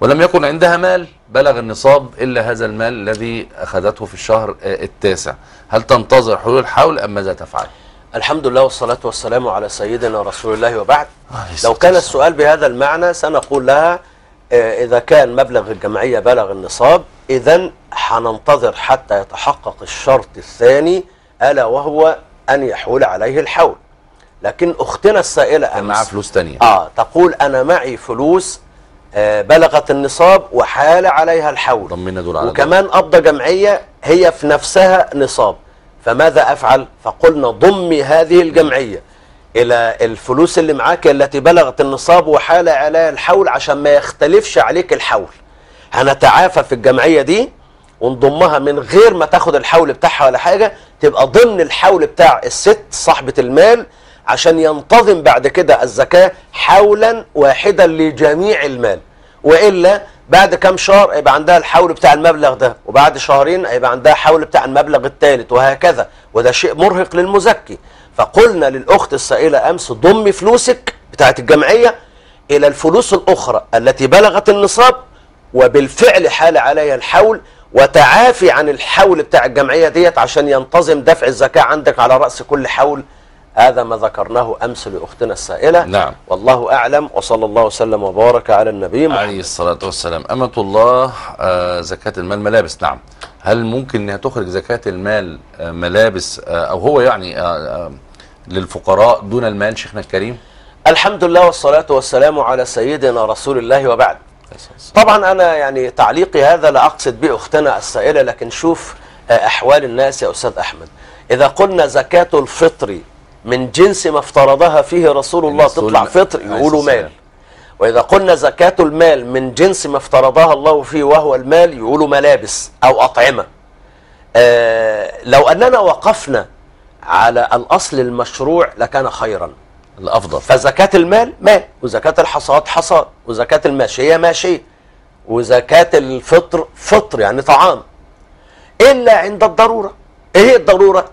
ولم يكن عندها مال بلغ النصاب إلا هذا المال الذي أخذته في الشهر التاسع، هل تنتظر حلول الحول أم ماذا تفعل؟ الحمد لله والصلاة والسلام على سيدنا رسول الله وبعد. لو كان السؤال بهذا المعنى سنقول لها إذا كان مبلغ الجمعية بلغ النصاب إذن هننتظر حتى يتحقق الشرط الثاني ألا وهو أن يحول عليه الحول. لكن اختنا السائله امس معاها فلوس ثانيه اه تقول انا معي فلوس آه بلغت النصاب وحال عليها الحول، ضمننا دول على وكمان قبضه جمعيه هي في نفسها نصاب، فماذا أفعل؟ فقلنا ضمي هذه الجمعية إلى الفلوس اللي معاك التي بلغت النصاب وحال عليها الحول عشان ما يختلفش عليك الحول. هنتعافى في الجمعية دي ونضمها من غير ما تاخد الحول بتاعها ولا حاجة، تبقى ضمن الحول بتاع الست صاحبة المال عشان ينتظم بعد كده الزكاة حولا واحدا لجميع المال، وإلا بعد كام شهر هيبقى عندها الحول بتاع المبلغ ده، وبعد شهرين هيبقى عندها حول بتاع المبلغ الثالث وهكذا، وده شيء مرهق للمزكي. فقلنا للأخت السائلة أمس ضمي فلوسك بتاعت الجمعية إلى الفلوس الأخرى التي بلغت النصاب وبالفعل حال عليها الحول، وتعافي عن الحول بتاع الجمعية ديت عشان ينتظم دفع الزكاة عندك على رأس كل حول. هذا ما ذكرناه أمس لأختنا السائلة. نعم. والله أعلم، وصلى الله وسلم وبارك على النبي محمد عليه الصلاة والسلام. أمة الله آه زكاة المال ملابس، نعم، هل ممكن أنها تخرج زكاة المال آه ملابس آه أو هو يعني آه آه للفقراء دون المال شيخنا الكريم؟ الحمد لله والصلاة والسلام على سيدنا رسول الله وبعد. طبعا أنا يعني تعليقي هذا لا أقصد به أختنا السائلة، لكن شوف آه أحوال الناس يا أستاذ أحمد. إذا قلنا زكاة الفطر من جنس ما افترضها فيه رسول الله تطلع فطر يقولوا مال، وإذا قلنا زكاة المال من جنس ما افترضها الله فيه وهو المال يقولوا ملابس أو أطعمة. آه لو أننا وقفنا على الأصل المشروع لكان خيرا الأفضل. فزكاة المال مال، وزكاة الحصاد حصاد، وزكاة الماشية ماشية، وزكاة الفطر فطر يعني طعام، إلا عند الضرورة. إيه هي الضرورة؟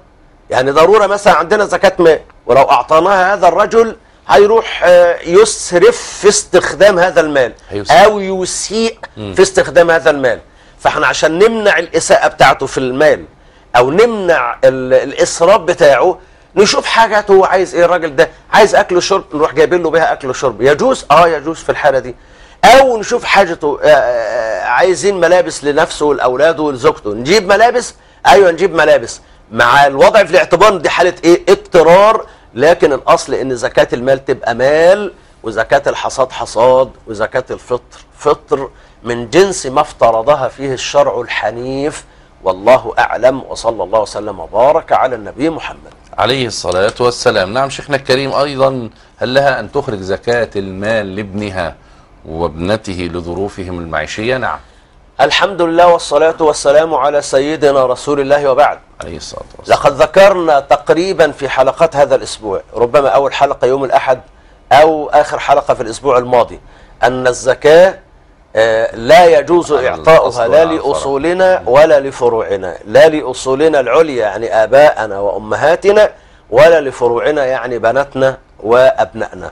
يعني ضرورة مثلا عندنا زكاة مال، ولو أعطيناها هذا الرجل هيروح يسرف في استخدام هذا المال أو يسيء في استخدام هذا المال، فاحنا عشان نمنع الإساءة بتاعته في المال أو نمنع الإسراف بتاعه نشوف حاجاته هو عايز إيه. الراجل ده عايز أكل وشرب نروح جايبين له بيها أكل وشرب، يجوز؟ أه يجوز في الحالة دي. أو نشوف حاجته، عايزين ملابس لنفسه ولأولاده ولزوجته نجيب ملابس، أيوه نجيب ملابس، مع الوضع في الاعتبار دي حالة ايه؟ اضطرار. لكن الاصل ان زكاة المال تبقى مال، وزكاة الحصاد حصاد، وزكاة الفطر فطر من جنس ما افترضها فيه الشرع الحنيف. والله اعلم، وصلى الله وسلم وبارك على النبي محمد عليه الصلاة والسلام. نعم شيخنا الكريم، ايضا هل لها ان تخرج زكاة المال لابنها وابنته لظروفهم المعيشية؟ نعم. الحمد لله والصلاة والسلام على سيدنا رسول الله وبعد. عليه الصلاة والسلام. لقد ذكرنا تقريبا في حلقات هذا الأسبوع، ربما أول حلقة يوم الأحد أو آخر حلقة في الأسبوع الماضي، أن الزكاة لا يجوز إعطاؤها لا لأصولنا ولا لفروعنا، لا لأصولنا العليا يعني آباءنا وأمهاتنا، ولا لفروعنا يعني بناتنا وأبنائنا.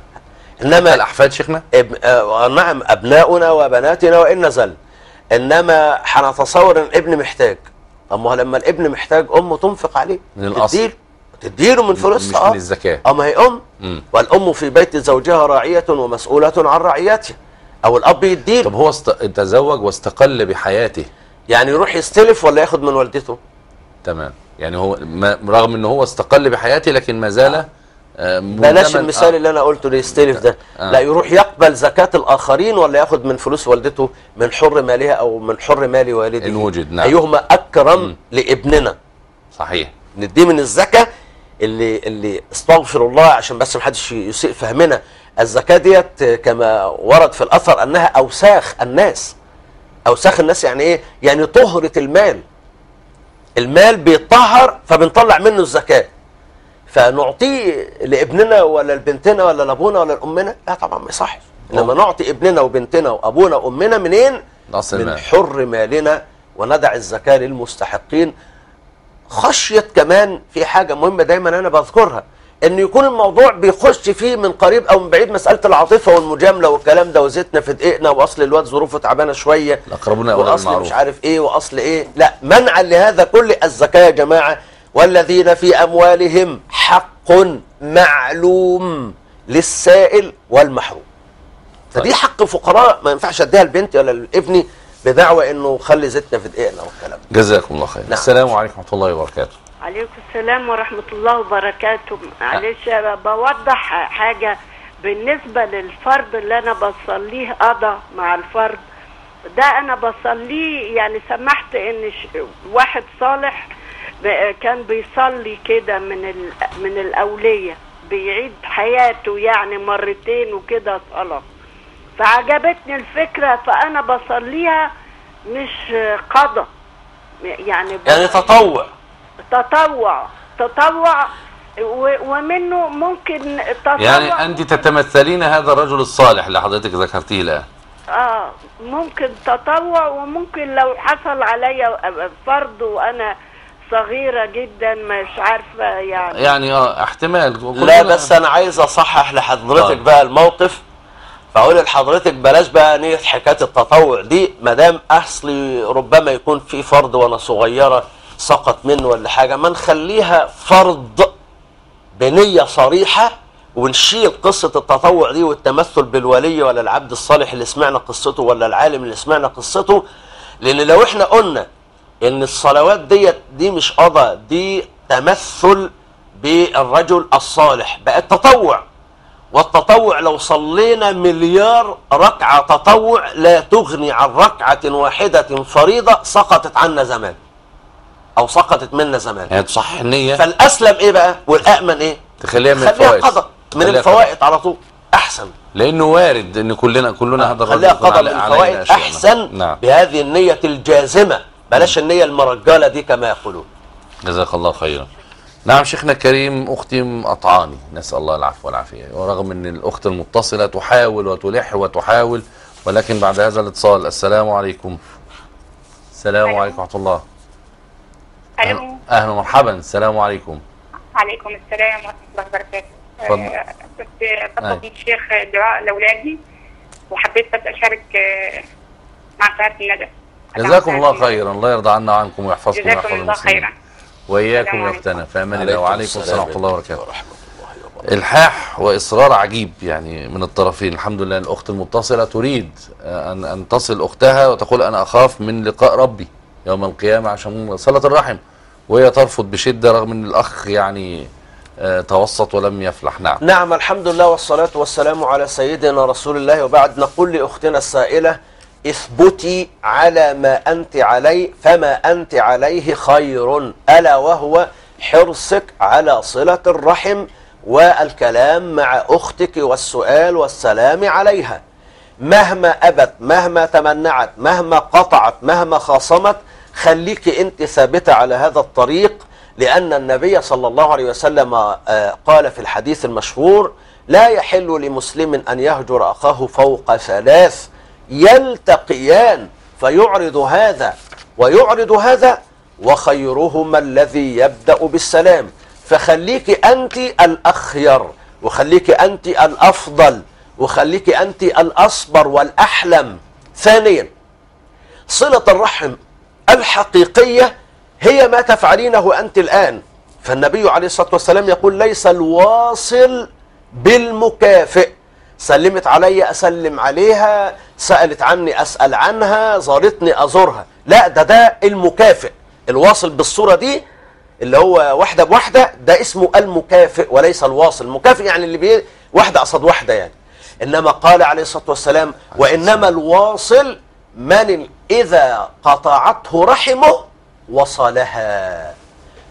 إنما الأحفاد شيخنا؟ نعم، أبناؤنا وبناتنا وإن نزل. انما هنتصور ان الابن محتاج، اما لما الابن محتاج امه تنفق عليه من الاصل، تديله من فلوسها، مش من الزكاه. اما هي ام مم. والام في بيت زوجها راعيه ومسؤوله عن رعيتها، او الاب يديله. طب هو است... تزوج واستقل بحياته، يعني يروح يستلف ولا ياخد من والدته؟ تمام، يعني هو ما... رغم ان هو استقل بحياته لكن ما زال آه. بلاش المثال آه. اللي انا قلته يستلف ده، آه. لا، يروح يقبل زكاة الاخرين ولا ياخد من فلوس والدته، من حر مالها او من حر مال والده ان وجد. نعم. ايهما اكرم م. لابننا؟ صحيح، نديه من الزكاة اللي اللي استغفر الله عشان بس ما حدش يسيء فهمنا. الزكاة ديت كما ورد في الاثر انها اوساخ الناس. اوساخ الناس يعني ايه؟ يعني طهرة المال. المال بيطهر فبنطلع منه الزكاة، فنعطيه لابننا ولا لبنتنا ولا لابونا ولا لامنا؟ لا طبعا ما يصحش. انما نعطي ابننا وبنتنا وابونا وامنا منين؟ من مال. حر مالنا، وندع الزكاه للمستحقين. خشيه كمان في حاجه مهمه دايما انا بذكرها، ان يكون الموضوع بيخش فيه من قريب او من بعيد مساله العاطفه والمجامله والكلام ده، وزيتنا في دقيقنا، واصل الواد ظروفه تعبانه شويه، الاقربون اولى بالمعروف، واصل مش عارف ايه، واصل ايه. لا، منعا لهذا كل الزكاه يا جماعه. والذين في أموالهم حق معلوم للسائل والمحروم. فدي حق فقراء، ما ينفعش أديها لبنتي ولا لابني بدعوى إنه خلي زيتنا في دقيقنا والكلام. جزاكم الله خير. نعم. السلام عليكم ورحمة الله وبركاته. عليكم السلام ورحمة الله وبركاته. معلش بوضح حاجة بالنسبة للفرض اللي أنا بصليه قضاء مع الفرض ده. أنا بصليه يعني سمحت إن واحد صالح كان بيصلي كده من من الاوليه، بيعيد حياته يعني مرتين وكده صلاه. فعجبتني الفكره فانا بصليها، مش قضاء يعني، يعني تطوع تطوع تطوع ومنه ممكن تطوع. يعني انت تتمثلين هذا الرجل الصالح اللي حضرتك ذكرتيه الان. اه ممكن تطوع، وممكن لو حصل عليا فرض وانا صغيره جدا مش عارفه يعني يعني اه احتمال. لا بس انا عايز اصحح لحضرتك آه. بقى الموقف، فاقول لحضرتك بلاش بقى نيه حكايه التطوع دي، ما دام اصلي ربما يكون في فرض وانا صغيره سقط منه ولا حاجه، ما نخليها فرض بنيه صريحه، ونشيل قصه التطوع دي والتمثل بالولي ولا العبد الصالح اللي سمعنا قصته ولا العالم اللي سمعنا قصته. لان لو احنا قلنا ان الصلوات ديت دي مش قضاء، دي تمثل بالرجل الصالح، بقى التطوع. والتطوع لو صلينا مليار ركعه تطوع لا تغني عن ركعه واحده فريضه سقطت عنا زمان او سقطت منا زمان. يعني تصحح النيه. فالاسلم ايه بقى والامن ايه؟ تخليها من الفوائد، قضاء من الفوائد على طول احسن، لانه وارد ان كلنا كلنا هذا الرجل قضاء من الفوائد احسن. نعم. بهذه النيه الجازمه، بلاش النيه المرجله دي كما يقولون. جزاك الله خيرا. نعم شيخنا الكريم، اختي مقطعاني، نسال الله العفو والعافيه، ورغم ان الاخت المتصله تحاول وتلح وتحاول، ولكن بعد هذا الاتصال. السلام عليكم. السلام عليكم ورحمه الله. الو. اهلا ومرحبا. السلام عليكم. وعليكم السلام ورحمه الله وبركاته. اتفضل. كنت بطلب من الشيخ دعاء لاولادي، وحبيت بس اشارك مع قناه الندى. جزاكم الله خيرا، الله يرضى عنا وعنكم ويحفظكم ويحفظ المسلمين وإياكم ويفتنا. في أمان الله وعليكم السلام ورحمة الله وبركاته. إلحاح وإصرار عجيب يعني من الطرفين. الحمد لله الأخت المتصلة تريد أن أن تصل أختها، وتقول أنا أخاف من لقاء ربي يوم القيامة عشان صلة الرحم، وهي ترفض بشدة رغم أن الأخ يعني توسط ولم يفلح. نعم نعم الحمد لله، والصلاة والسلام على سيدنا رسول الله. وبعد، نقول لأختنا السائلة: اثبتي على ما أنت عليه، فما أنت عليه خير، ألا وهو حرصك على صلة الرحم والكلام مع أختك والسؤال والسلام عليها. مهما أبت، مهما تمنعت، مهما قطعت، مهما خاصمت، خليك أنت ثابتة على هذا الطريق، لأن النبي صلى الله عليه وسلم قال في الحديث المشهور: لا يحل لمسلم أن يهجر أخاه فوق ثلاث يلتقيان فيعرض هذا ويعرض هذا، وخيرهما الذي يبدأ بالسلام. فخليك أنت الأخير، وخليك أنت الأفضل، وخليك أنت الأصبر والأحلم. ثانيا، صلة الرحم الحقيقية هي ما تفعلينه أنت الآن. فالنبي عليه الصلاة والسلام يقول: ليس الواصل بالمكافئ. سلمت علي أسلم عليها، سألت عني أسأل عنها، زارتني أزورها. لا، ده ده المكافئ الواصل بالصورة دي، اللي هو واحدة بواحدة، ده اسمه المكافئ وليس الواصل. المكافئ يعني اللي بيه واحدة قصاد واحدة يعني. إنما قال عليه الصلاة والسلام: وإنما الواصل من إذا قطعته رحمه وصلها.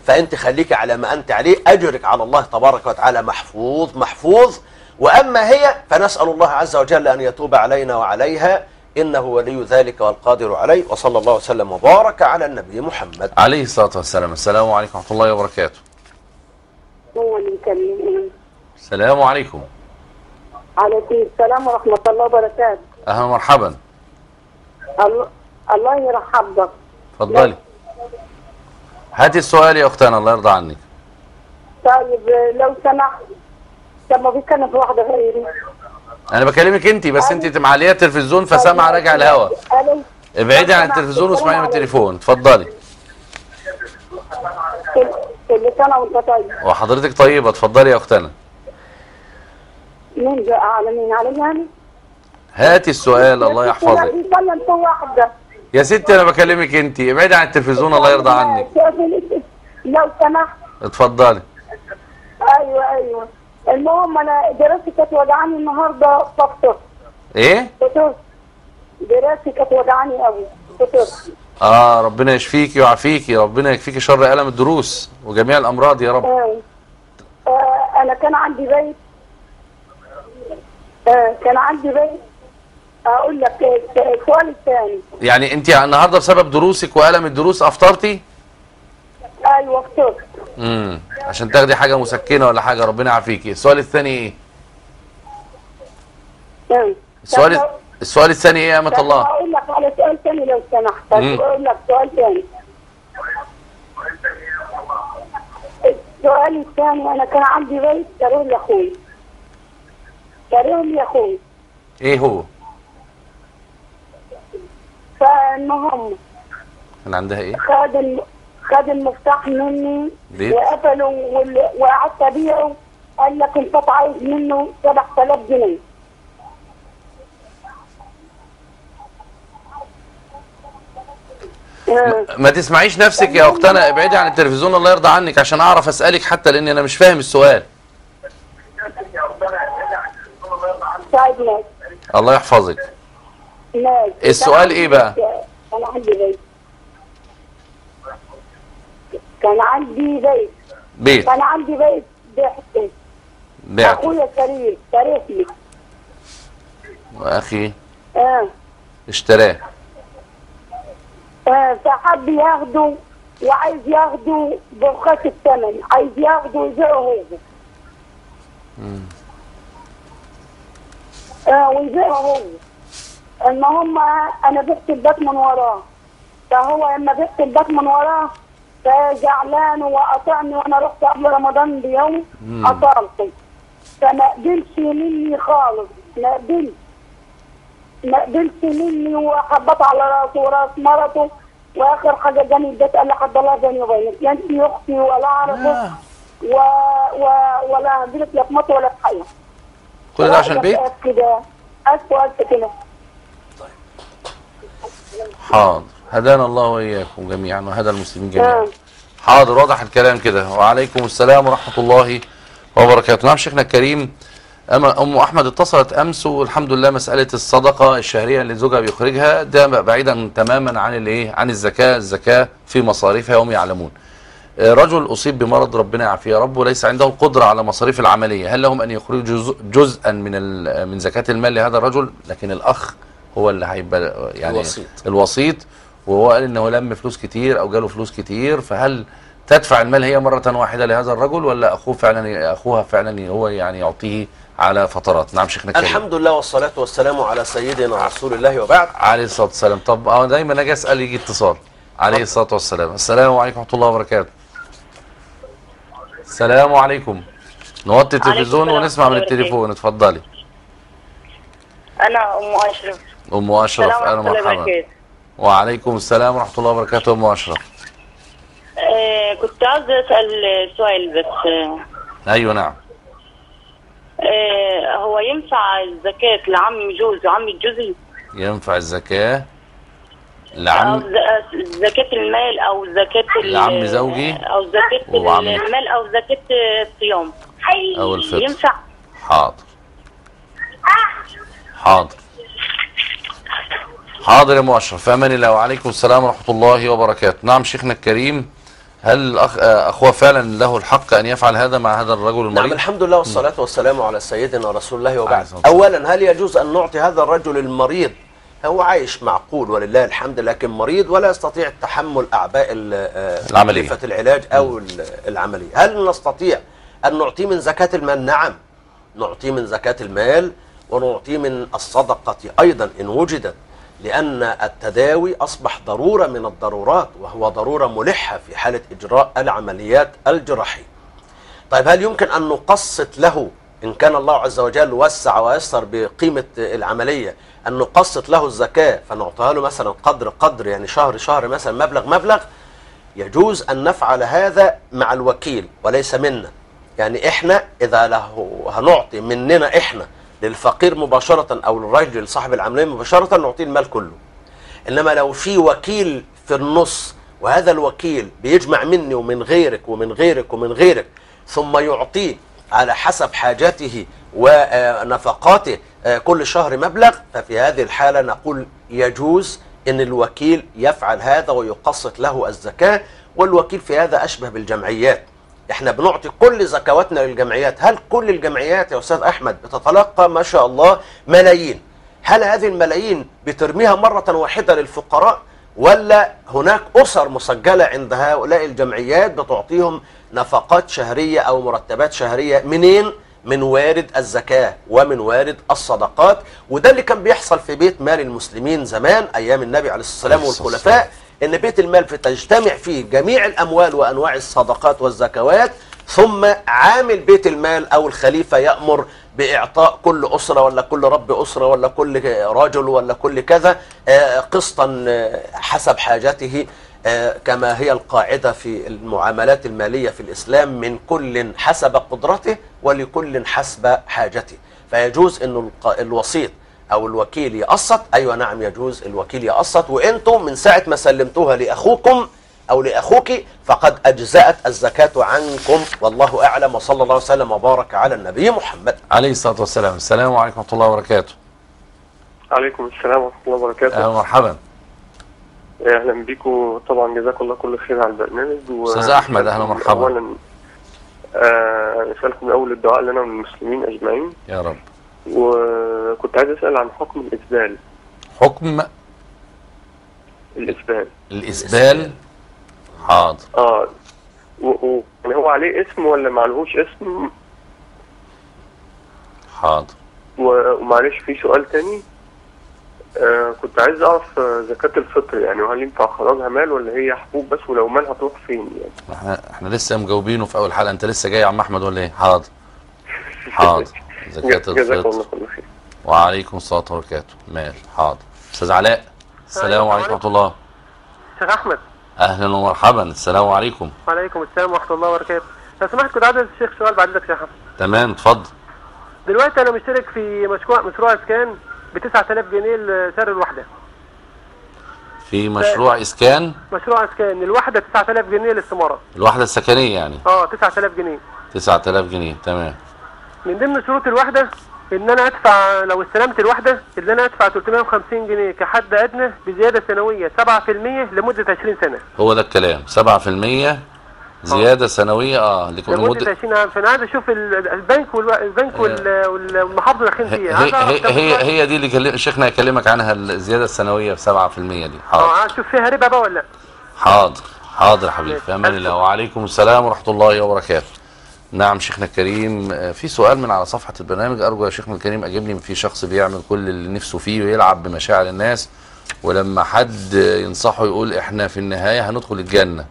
فأنت خليك على ما أنت عليه، أجرك على الله تبارك وتعالى محفوظ محفوظ. وأما هي فنسأل الله عز وجل أن يتوب علينا وعليها، إنه ولي ذلك والقادر عليه. وصلى الله وسلم وبارك على النبي محمد عليه الصلاة والسلام. السلام عليكم ورحمة الله وبركاته. السلام عليكم. عليكم السلام ورحمة الله وبركاته. أهلا ومرحبا. الله يرحم بك. اتفضلي. هاتي السؤال يا أختنا، الله يرضى عنك. طيب لو سمحت، لما بيتكلم في واحده غيري. انا بكلمك انت بس، انت معليه التلفزيون فسامعه راجع الهوا. ابعدي عن التلفزيون واسمعي من التليفون. اتفضلي. اللي انا وانت طيب وحضرتك طيبه. اتفضلي يا اختنا. مين بقى على مين؟ على يعني؟ هاتي السؤال الله يحفظك. بيتكلم في واحده. يا ستي انا بكلمك انت، ابعدي عن التلفزيون الله يرضى عنك. لو سمحت. اتفضلي. ايوه ايوه المهم انا دراستي كانت وجعاني النهارده في فطر. ايه؟ فطر. دراستي كانت وجعاني قوي في فطر. اه ربنا يشفيكي ويعافيكي، ربنا يكفيكي شر الم الدروس وجميع الامراض يا رب. آه. آه انا كان عندي بيت، آه كان عندي بيت اقول لك السؤال الثاني. يعني انت النهارده بسبب دروسك والم الدروس افطرتي؟ ايوه افطرت. امم عشان تاخدي حاجه مسكنه ولا حاجه، ربنا يعافيكي. السؤال الثاني ايه؟ آه. السؤال السؤال الثاني ايه يا امة الله؟ هقول لك على سؤال ثاني لو سمحت، هقول لك سؤال ثاني. السؤال الثاني انا كان عندي بيت كاريه لاخويا. كاريه لاخويا. ايه هو؟ فالمهم كان عندها ايه؟ خد الم... خد المفتاح مني وقفله وقعدت ابيعه، قال لك انت عايز منه سبعة آلاف جنيه. ما تسمعيش نفسك يا اختنا، ابعدي عن التلفزيون الله يرضى عنك عشان اعرف اسالك حتى، لان انا مش فاهم السؤال. الله يحفظك. السؤال ايه بقى؟ انا عندي بيت، كان عندي بيت بيت كان عندي بيت بعته. بعته اخويا كريم كرهني واخي اه اشتراه، فحب ياخده وعايز ياخده برخاص الثمن، عايز ياخده ويبيعه هو. اه ويبيعه هو. المهم انا بعت البيت من وراه، فهو لما بعت البيت من وراه فزعلان وقاطعني، وانا رحت قبل رمضان بيوم قاطعته، فما قبلش مني خالص، ما قبلش ما قبلش مني وحبط على راسه وراس مرته، واخر حاجه جاني البيت قال لي حد الله بيني وبينك، لا انت اختي ولا اعرفك و... و... ولا هديلك لا في مصر ولا في حياه. كل ده عشان البيت؟ كده ألف وألف كده. طيب حاضر، هدانا الله واياكم جميعا وهدى المسلمين جميعا. حاضر، واضح الكلام كده. وعليكم السلام ورحمه الله وبركاته. نعم شيخنا الكريم، أما أم أحمد اتصلت أمس والحمد لله، مسألة الصدقة الشهرية اللي زوجها بيخرجها ده بعيدا تماما عن الإيه؟ عن الزكاة، الزكاة في مصاريفها وهم يعلمون. رجل أصيب بمرض ربنا يعافيه يا رب، وليس عنده القدرة على مصاريف العملية، هل لهم أن يخرجوا جزء جزءا من من زكاة المال لهذا الرجل؟ لكن الأخ هو اللي هيبقى يعني الوسيط. الوسيط، وهو قال إنه لم فلوس كتير أو جاله فلوس كتير، فهل تدفع المال هي مرة واحدة لهذا الرجل ولا أخوه فعلا أخوها فعلا هو يعني يعطيه على فترات؟ نعم شيخنا الكريم، الحمد لله والصلاة والسلام على سيدنا رسول الله وبعد. عليه الصلاة والسلام. طب أنا دايما أجي أسأل يجي اتصال. عليه الصلاة والسلام. السلام عليكم ورحمة الله وبركاته. السلام عليكم. نوطي التلفزيون ونسمع من التليفون. اتفضلي. أنا أم أشرف. أم أشرف، أهلا ومرحبا. وعليكم السلام ورحمة الله وبركاته. أم أشرف، آه كنت عاوزة أسأل سؤال بس. أيوه نعم. آه هو ينفع الزكاة لعم جوزي وعم جوزي؟ ينفع الزكاة لعم زكاة المال أو زكاة لعم زوجي أو زكاة وعم المال أو زكاة الصيام أو الفطر. ينفع؟ حاضر حاضر حاضر يا مؤشر. في أمان الله. وعليكم السلام ورحمة الله وبركاته. نعم شيخنا الكريم، هل أخ... أخوه فعلا له الحق أن يفعل هذا مع هذا الرجل المريض؟ نعم الحمد لله والصلاة والسلام على سيدنا رسول الله وبعد. أولا، هل يجوز أن نعطي هذا الرجل المريض؟ هو عايش معقول ولله الحمد، لكن مريض ولا يستطيع تحمل أعباء العملية، تكلفة العلاج أو العملية. هل نستطيع أن نعطيه من زكاة المال؟ نعم نعطيه من زكاة المال ونعطيه من الصدقة أيضا إن وجدت، لأن التداوي أصبح ضرورة من الضرورات، وهو ضرورة ملحة في حالة إجراء العمليات الجراحية. طيب هل يمكن أن نقسط له إن كان الله عز وجل وسع ويسر بقيمة العملية، أن نقسط له الزكاة فنعطيها له مثلا قدر قدر، يعني شهر شهر مثلا، مبلغ مبلغ؟ يجوز أن نفعل هذا مع الوكيل وليس منا. يعني إحنا إذا له هنعطي مننا إحنا للفقير مباشرة أو للرجل صاحب العملية مباشرة، نعطيه المال كله. إنما لو في وكيل في النص وهذا الوكيل بيجمع مني ومن غيرك ومن غيرك ومن غيرك، ثم يعطيه على حسب حاجته ونفقاته كل شهر مبلغ، ففي هذه الحالة نقول يجوز ان الوكيل يفعل هذا ويقسط له الزكاه، والوكيل في هذا اشبه بالجمعيات. احنا بنعطي كل زكواتنا للجمعيات. هل كل الجمعيات يا استاذ احمد بتتلقى ما شاء الله ملايين؟ هل هذه الملايين بترميها مره واحده للفقراء، ولا هناك اسر مسجله عند هؤلاء الجمعيات بتعطيهم نفقات شهريه او مرتبات شهريه؟ منين؟ من وارد الزكاه ومن وارد الصدقات. وده اللي كان بيحصل في بيت مال المسلمين زمان ايام النبي عليه الصلاه والسلام والخلفاء، ان بيت المال في تجتمع فيه جميع الاموال وانواع الصدقات والزكوات، ثم عامل بيت المال او الخليفه يامر باعطاء كل اسره ولا كل رب اسره ولا كل رجل ولا كل كذا قسطا حسب حاجته، كما هي القاعده في المعاملات الماليه في الاسلام، من كل حسب قدرته ولكل حسب حاجته. فيجوز ان الوسيط او الوكيل يقسط. ايوه نعم يجوز الوكيل يقسط، وانتم من ساعه ما سلمتوها لاخوكم او لاخوك فقد اجزأت الزكاه عنكم، والله اعلم. وصلى الله وسلم وبارك على النبي محمد عليه الصلاه والسلام. السلام عليكم ورحمه الله وبركاته. عليكم السلام ورحمه الله وبركاته. اهلا ومرحبا. اهلا بيكم طبعا، جزاكم الله كل خير على البرنامج. و استاذ احمد اهلا ومرحبا. اولا اسالكم من اول الدعاء لنا والمسلمين اجمعين يا رب. وكنت عايز اسال عن حكم الاسبال. حكم الاسبال. الاسبال حاضر. اه و يعني هو عليه اسم ولا ما عليهوش اسم؟ حاضر. ومعلش في سؤال تاني، آه كنت عايز اعرف زكاة الفطر يعني، وهل ينفع خراجها مال ولا هي حبوب بس؟ ولو مالها تروح فين يعني؟ احنا احنا لسه مجاوبينه في اول حلقه. انت لسه جاي يا عم احمد ولا ايه؟ حاضر. حاضر. زكاة الفطر. وعليكم السلام ورحمه الله وبركاته. ماشي حاضر. استاذ علاء السلام عليكم ورحمه الله. استاذ احمد اهلا ومرحبا. السلام عليكم. وعليكم السلام ورحمه الله وبركاته. لو سمحت كنت عايز الشيخ سؤال بعد اذنك يا احمد. تمام اتفضل. دلوقتي انا مشترك في مشروع مشروع اسكان ب تسعة آلاف جنيه لسعر الوحده. في مشروع ف... اسكان؟ مشروع اسكان الوحده تسعة آلاف جنيه للاستماره. الوحده السكنيه يعني؟ اه تسعة آلاف جنيه. تسعة آلاف جنيه تمام. من ضمن شروط الوحده ان انا ادفع لو استلمت الوحده ان انا ادفع ثلاثمائة وخمسين جنيه كحد ادنى بزياده سنويه سبعة في المية لمده عشرين سنه. هو ده الكلام، سبعة في المية زياده أوه. سنويه اه لمده عشرين عام. فانا عايز اشوف البنك والبنك والمحافظه داخلين فيها. هي هي, هي هي دي اللي شيخنا هيكلمك عنها، الزياده السنويه ب سبعة في المية دي. حاضر. اه عايز اشوف فيها ربا بقى ولا لا. حاضر حاضر حبيبي في امان الله. وعليكم السلام ورحمه الله وبركاته. نعم شيخنا الكريم، في سؤال من على صفحة البرنامج، أرجو يا شيخنا الكريم أجيبني. في شخص بيعمل كل اللي نفسه فيه ويلعب بمشاعر الناس، ولما حد ينصحه يقول إحنا في النهاية هندخل الجنة،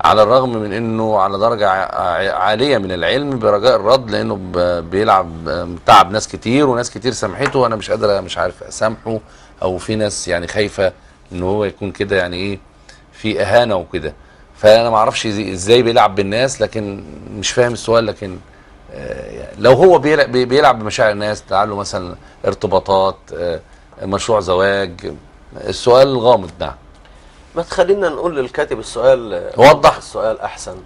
على الرغم من إنه على درجة عالية من العلم، برجاء الرد لأنه بيلعب تعب ناس كتير وناس كتير سامحته، وأنا مش قادر مش عارف أسامحه، أو في ناس يعني خايفة إن هو يكون كده يعني إيه في إهانة وكده. فأنا ما اعرفش إزاي بيلعب بالناس، لكن مش فاهم السؤال. لكن لو هو بيلعب بمشاعر الناس لعله مثلا ارتباطات، مشروع زواج، السؤال غامض. نعم ما تخلينا نقول للكاتب السؤال، وضح السؤال أحسن،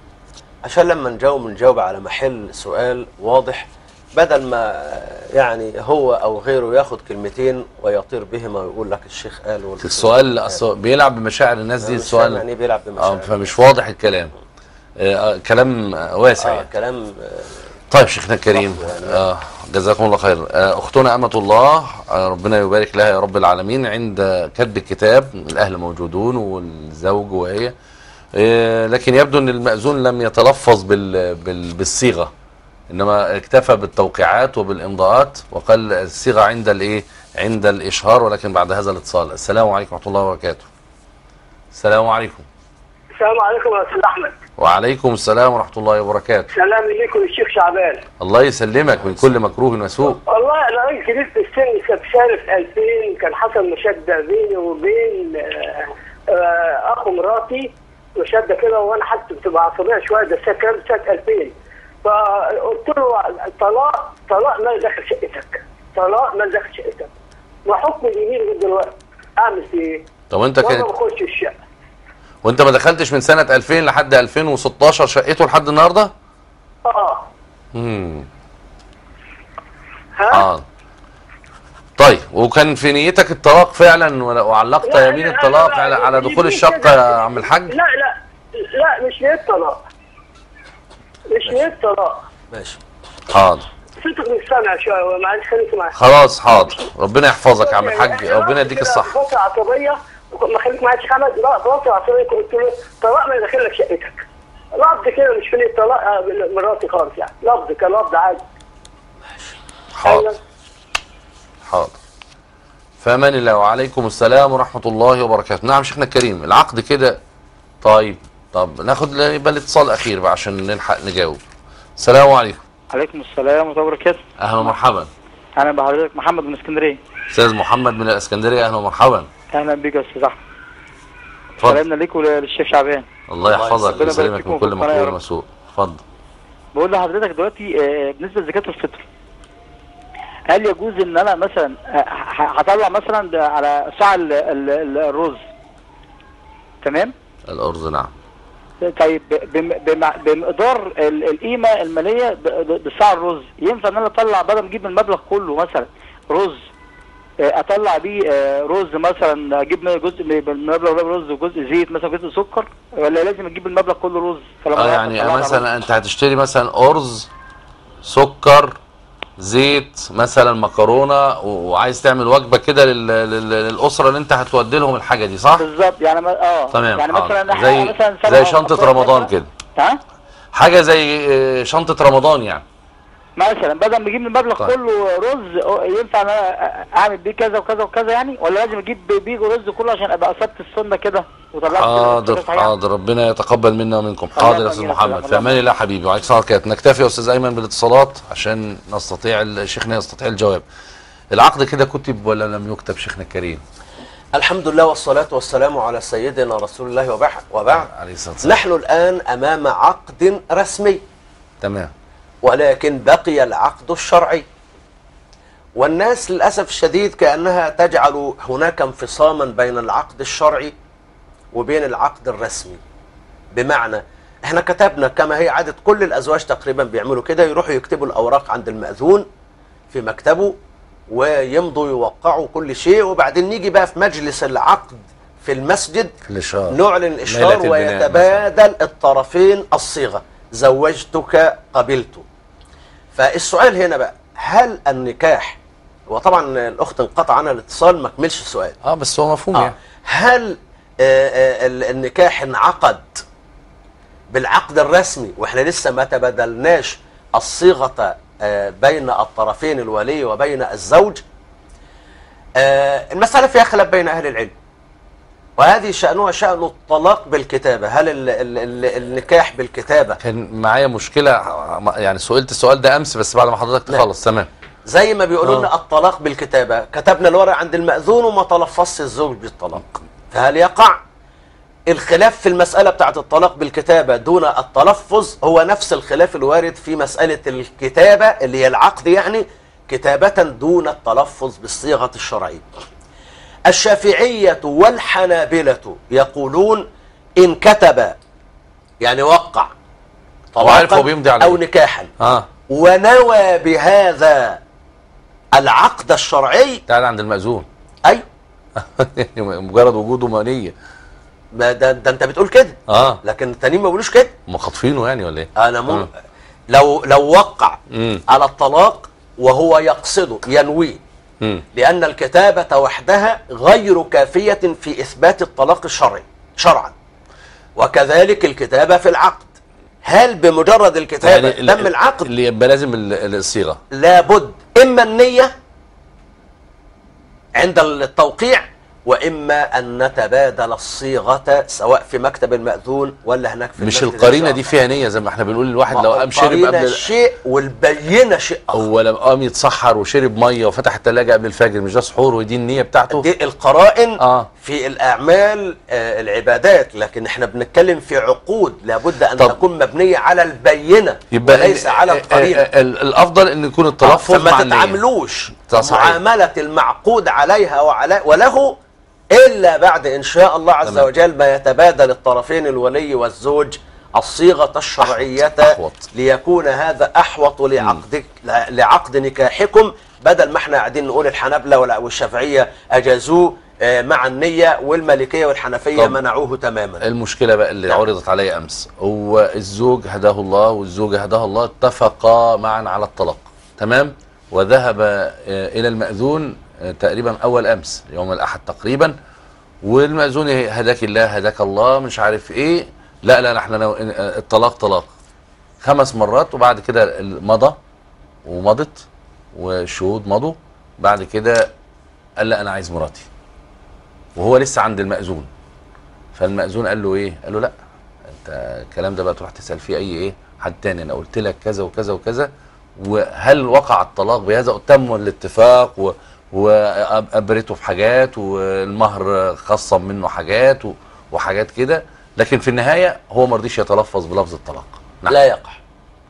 عشان لما نجاوب نجاوب على محل سؤال واضح، بدل ما يعني هو أو غيره ياخد كلمتين ويطير بهما ويقول لك الشيخ قال. السؤال أصل بيلعب بمشاعر الناس دي. السؤال يعني بيلعب بمشاعر آه فمش واضح الكلام. آه كلام واسع آه يعني. كلام آه طيب شيخنا الكريم يعني. آه جزاكم الله خير. آه أختنا أمة الله آه ربنا يبارك لها يا رب العالمين، عند كتب الكتاب الأهل موجودون والزوج وهي آه لكن يبدو أن المأذون لم يتلفظ بال بال بالصيغة، انما اكتفى بالتوقيعات وبالامضاءات، وقال الصيغه عند الايه؟ عند الاشهار، ولكن بعد هذا الاتصال. السلام عليكم ورحمه الله وبركاته. السلام عليكم. السلام عليكم يا استاذ احمد. وعليكم السلام ورحمه الله وبركاته. سلام ليكم الشيخ شعبان. الله يسلمك من كل مكروه وسوء. والله انا راجل كبير في السن، كانت سنه ألفين كان حصل مشاده بيني وبين اخو مراتي، مشاده كده، وانا حتى بتبقى عصبيه شويه. ده كان سنه ألفين. فقلت له طلاق طلاق ما دخل شقتك، طلاق ما دخل شقتك. وحكم اليمين دلوقتي اعمل في ايه؟ طب وانت كده ما بخش الشقه. وانت ما دخلتش من سنه ألفين لحد ألفين وستاشر شقته لحد النهارده؟ اه امم ها؟ اه طيب وكان في نيتك الطلاق فعلا وعلقت يمين الطلاق على, على دخول الشقه يا عم الحاج؟ لا لا لا مش نية طلاق. مش نية طلاق. ماشي حاضر. صوتك مش سامع شويه معلش خليك معايا. خلاص حاضر ربنا يحفظك يا عم الحاج ربنا يديك الصحه. فتره عصبيه ما خليك معايا خمس لا فتره عصبيه قلت له طلاق ما يدخلك شقتك. لفظ كده مش في نية طلاق مراتي خالص يعني لفظ كلفظ عادي. ماشي حاضر. حاضر. فمن الله وعليكم السلام ورحمه الله وبركاته. نعم شيخنا الكريم العقد كده طيب طب ناخد يبقى الاتصال اخير بقى عشان نلحق نجاوب. السلام عليكم. عليكم السلام ورحمه الله وبركاته. اهلا ومرحبا. اهلا بحضرتك محمد من اسكندريه. استاذ محمد من الاسكندريه اهلا ومرحبا. اهلا بيك يا استاذ احمد. اتفضل. سلامنا ليك وللشيخ شعبان. الله يحفظك ويسلمك من كل مكروه ومسوء. اتفضل. بقول لحضرتك دلوقتي آه بالنسبه لزكاه الفطر هل يجوز ان انا مثلا هطلع مثلا على ساعه الرز تمام؟ الارز نعم. طيب بمقدار القيمه الماليه بساعه الرز ينفع ان انا اطلع بدل ما اجيب المبلغ كله مثلا رز اطلع بيه رز مثلا اجيب جزء من المبلغ رز وجزء زيت مثلا جزء سكر ولا لازم اجيب المبلغ كله رز؟ اه يعني مثلا انت هتشتري مثلا ارز سكر زيت مثلا مكرونه وعايز تعمل وجبه كده للاسره اللي انت هتودي لهم الحاجه دي صح؟ بالظبط يعني اه تمام يعني مثلا زي مثلا زي شنطه رمضان كده ها؟ حاجه زي شنطه رمضان يعني مثلا بدل ما اجيب المبلغ كله رز ينفع انا اعمل بيه كذا وكذا وكذا يعني ولا لازم اجيب بيه رز كله عشان ابقى اصبت السنه كده وطلعت حاضر حاضر ربنا يتقبل منا ومنكم. حاضر يا استاذ محمد في امان الله حبيبي وعليكم السلام ورحمه الله. نكتفي يا استاذ ايمن بالاتصالات عشان نستطيع شيخنا يستطيع الجواب. العقد كده كتب ولا لم يكتب شيخنا الكريم؟ الحمد لله والصلاه والسلام على سيدنا رسول الله وبعد وبعد عليه الصلاه والسلام. نحن الان امام عقد رسمي تمام ولكن بقي العقد الشرعي والناس للأسف الشديد كأنها تجعل هناك انفصاما بين العقد الشرعي وبين العقد الرسمي بمعنى احنا كتبنا كما هي عادة كل الأزواج تقريبا بيعملوا كده يروحوا يكتبوا الأوراق عند المأذون في مكتبه ويمضوا يوقعوا كل شيء وبعدين نيجي بقى في مجلس العقد في المسجد نعلن الإشهار ويتبادل الطرفين الصيغة زوجتك قبلته. فالسؤال هنا بقى هل النكاح وطبعا الاخت انقطع عنها الاتصال ما كملش السؤال اه بس هو مفهوم آه. يعني هل آه آه النكاح انعقد بالعقد الرسمي واحنا لسه ما تبادلناش الصيغه آه بين الطرفين الولي وبين الزوج؟ آه المساله فيها خلاف بين اهل العلم وهذه شأنها شأن الطلاق بالكتابة. هل ال ال ال النكاح بالكتابة كان معايا مشكلة يعني سئلت السؤال ده أمس بس بعد ما حضرتك تخلص تمام زي ما بيقولوا لنا الطلاق بالكتابة كتبنا الورق عند المأذون وما تلفظش الزوج بالطلاق فهل يقع الخلاف في المسألة بتاعة الطلاق بالكتابة دون التلفظ هو نفس الخلاف الوارد في مسألة الكتابة اللي هي العقد يعني كتابة دون التلفظ بالصيغة الشرعية. الشافعية والحنابلة يقولون إن كتب يعني وقع طلاقا أو نكاحا آه. ونوى بهذا العقد الشرعي تعال عند المأذون أي مجرد وجوده منية ما ده, ده أنت بتقول كده آه. لكن التانيين ما بيقولوش كده ما خاطفينه يعني ولا إيه؟ أنا مم... آه. لو لو وقع مم. على الطلاق وهو يقصده ينويه لأن الكتابة وحدها غير كافية في إثبات الطلاق الشرعي شرعا وكذلك الكتابة في العقد. هل بمجرد الكتابة يعني تم العقد اللي يبقى لازم الصيغة لابد إما النية عند التوقيع وإما أن نتبادل الصيغة سواء في مكتب المأذون ولا هناك في مش القرينة دي فيها نية زي ما احنا بنقول الواحد لو قام شرب قبل شيء والبينة شيء آخر هو لما قام يتسحر وشرب مية وفتح التلاجة قبل الفجر مش ده سحور ودي النية بتاعته؟ دي القرائن آه. في الأعمال آه العبادات لكن احنا بنتكلم في عقود لابد أن تكون مبنية على البينة وليس على القرينة. الأفضل أن يكون التلفظ آه. فما تتعاملوش معاملة المعقود عليها وعلى وله إلا بعد إن شاء الله عز وجل ما يتبادل الطرفين الولي والزوج الصيغة الشرعية ليكون هذا أحوط لعقد لعقد نكاحكم، بدل ما احنا قاعدين نقول الحنابلة والشافعية أجازوه مع النية والمالكية والحنفية منعوه تماما. المشكلة بقى اللي نعم. عرضت علي أمس، هو الزوج هداه الله والزوجة هداها الله اتفقا معا على الطلاق، تمام، وذهب إلى المأذون تقريبا أول أمس يوم الأحد تقريبا، والمأذون هداك الله هداك الله مش عارف إيه، لا لا احنا الطلاق طلاق خمس مرات، وبعد كده مضى ومضت والشهود مضوا، بعد كده قال لا انا عايز مراتي، وهو لسه عند المأذون. فالمأذون قال له ايه؟ قال له لا انت الكلام ده بقى تروح تسأل فيه اي ايه حد تاني، انا قلت لك كذا وكذا وكذا، وهل وقع الطلاق بهذا؟ تم الاتفاق وابرته في حاجات والمهر خصم منه حاجات وحاجات كده، لكن في النهاية هو ما رضيش يتلفظ بلفظ الطلاق. نعم. لا يقع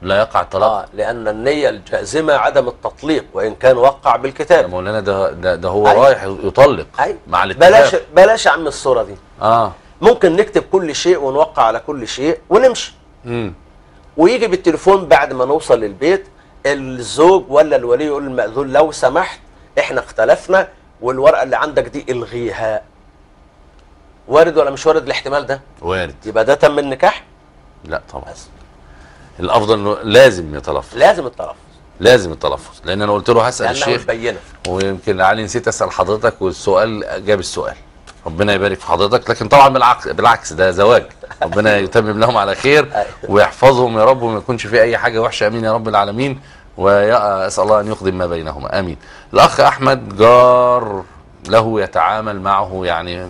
لا يقع الطلاق، آه لأن النية الجازمة عدم التطليق وإن كان وقع بالكتاب. يا مولانا ده ده, ده هو أيوة. رايح يطلق أيوة. مع الاتفاق. بلاش بلاش يا عم الصورة دي. اه ممكن نكتب كل شيء ونوقع على كل شيء ونمشي. امم ويجي بالتليفون بعد ما نوصل للبيت الزوج ولا الولي يقول للمأذون لو سمحت احنا اختلفنا والورقة اللي عندك دي الغيها. وارد ولا مش وارد الاحتمال ده؟ وارد. يبقى ده تم النكاح؟ لا طبعا. بس. الافضل انه لازم يتلفظ. لازم التلفظ. لازم التلفظ، لان انا قلت له هسال الشيخ. مبينه. ويمكن علي نسيت اسال حضرتك والسؤال جاب السؤال. ربنا يبارك في حضرتك، لكن طبعا بالعكس بالعكس ده زواج. ربنا يتمم لهم على خير ويحفظهم يا رب وما يكونش في اي حاجه وحشه، امين يا رب العالمين، واسال الله ان يقدم ما بينهما، امين. الاخ احمد جار له يتعامل معه يعني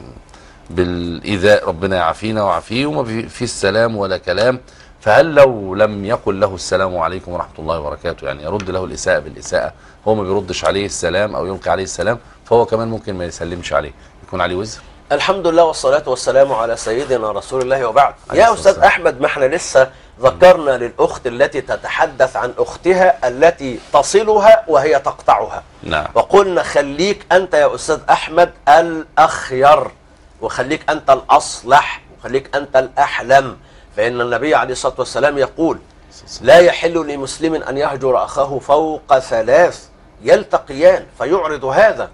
بالإيذاء، ربنا يعافينا ويعافيه، وما في السلام ولا كلام، فهل لو لم يقل له السلام عليكم ورحمة الله وبركاته، يعني يرد له الإساءة بالإساءة، هو ما بيردش عليه السلام أو يلقي عليه السلام، فهو كمان ممكن ما يسلمش عليه، يكون عليه وزر؟ الحمد لله والصلاة والسلام على سيدنا رسول الله وبعد. يا أستاذ أحمد ما احنا لسه ذكرنا للأخت التي تتحدث عن أختها التي تصلها وهي تقطعها. نعم. وقلنا خليك أنت يا أستاذ أحمد الأخير، وخليك أنت الأصلح، وخليك أنت الأحلم، فإن النبي عليه الصلاة والسلام يقول لا يحل لمسلم أن يهجر أخاه فوق ثلاث يلتقيان فيعرض هذا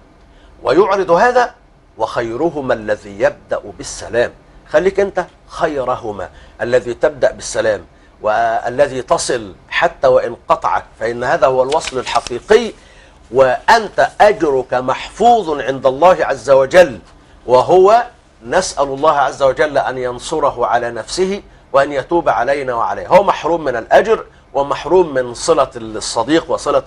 ويعرض هذا وخيرهما الذي يبدأ بالسلام. خليك أنت خيرهما الذي تبدأ بالسلام والذي تصل حتى وإن قطعك، فإن هذا هو الوصل الحقيقي، وأنت أجرك محفوظ عند الله عز وجل، وهو نسأل الله عز وجل أن ينصره على نفسه وأن يتوب علينا وعليه. هو محروم من الأجر ومحروم من صلة الصديق وصلة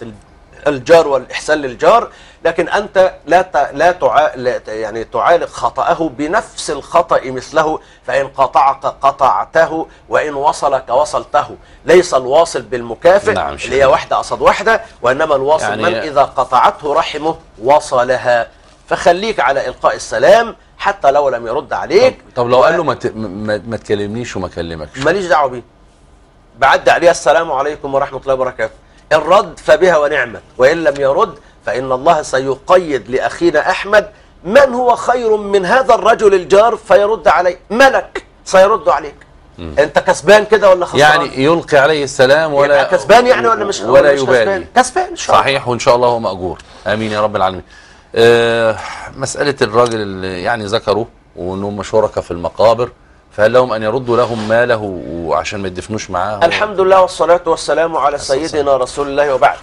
الجار والإحسان للجار، لكن أنت لا لا تعالق يعني تعالق خطأه بنفس الخطأ مثله، فإن قطعك قطعته وإن وصلك وصلته، ليس الواصل بالمكافئ. نعم. اللي هي واحدة قصاد واحدة، وإنما الواصل يعني من إذا قطعته رحمه وصلها. فخليك على إلقاء السلام حتى لو لم يرد عليك. طب, طب لو و... قال له ما, ت... ما... ما تكلمنيش وما كلمكش، ماليش دعوه بيه، بعد عليها السلام عليكم ورحمه الله وبركاته، ان رد فبها ونعمه، وان لم يرد فان الله سيقيد لاخينا احمد من هو خير من هذا الرجل الجار فيرد عليه، ملك سيرد عليك. م. انت كسبان كده ولا خسران؟ يعني يلقي عليه السلام ولا كسبان يعني ولا مش ولا يبالي، كسبان ان شاء الله، صحيح، وان شاء الله هو مأجور، امين يا رب العالمين. أه مسألة الراجل اللي يعني ذكروا وانهم شركاء في المقابر، فهل لهم ان يردوا لهم ماله وعشان ما يدفنوش معاه؟ الحمد لله والصلاة والسلام على سيدنا رسول الله وبعد.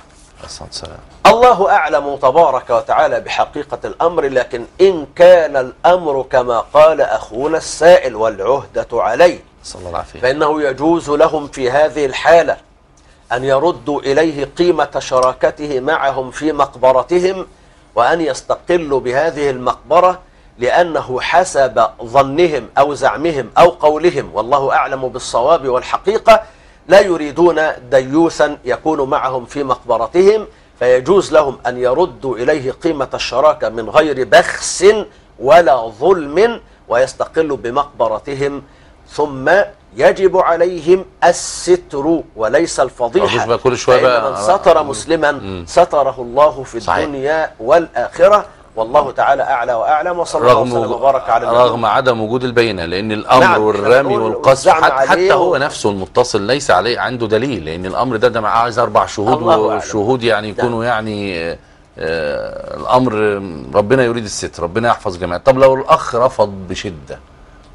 الله اعلم تبارك وتعالى بحقيقة الامر، لكن ان كان الامر كما قال اخونا السائل والعهدة عليه فانه يجوز لهم في هذه الحالة ان يردوا اليه قيمة شراكته معهم في مقبرتهم، وأن يستقلوا بهذه المقبرة، لأنه حسب ظنهم أو زعمهم أو قولهم والله أعلم بالصواب والحقيقة لا يريدون ديوثا يكون معهم في مقبرتهم، فيجوز لهم أن يردوا إليه قيمة الشراكة من غير بخس ولا ظلم، ويستقلوا بمقبرتهم. ثم يجب عليهم الستر وليس الفضيحة، كل شوية بقى من ستر مسلما ستره الله في الدنيا والآخرة، والله تعالى أعلى وأعلم، وصلى الله وسلم وبارك على النبي. رغم عدم وجود البينة، لأن الأمر نعم والرمي والقصف حتى هو نفسه المتصل ليس عليه عنده دليل، لأن الأمر ده ده معاه عايز أربع شهود، والشهود يعني يكونوا يعني آه الأمر ربنا يريد الستر، ربنا يحفظ جميعا. طب لو الأخ رفض بشدة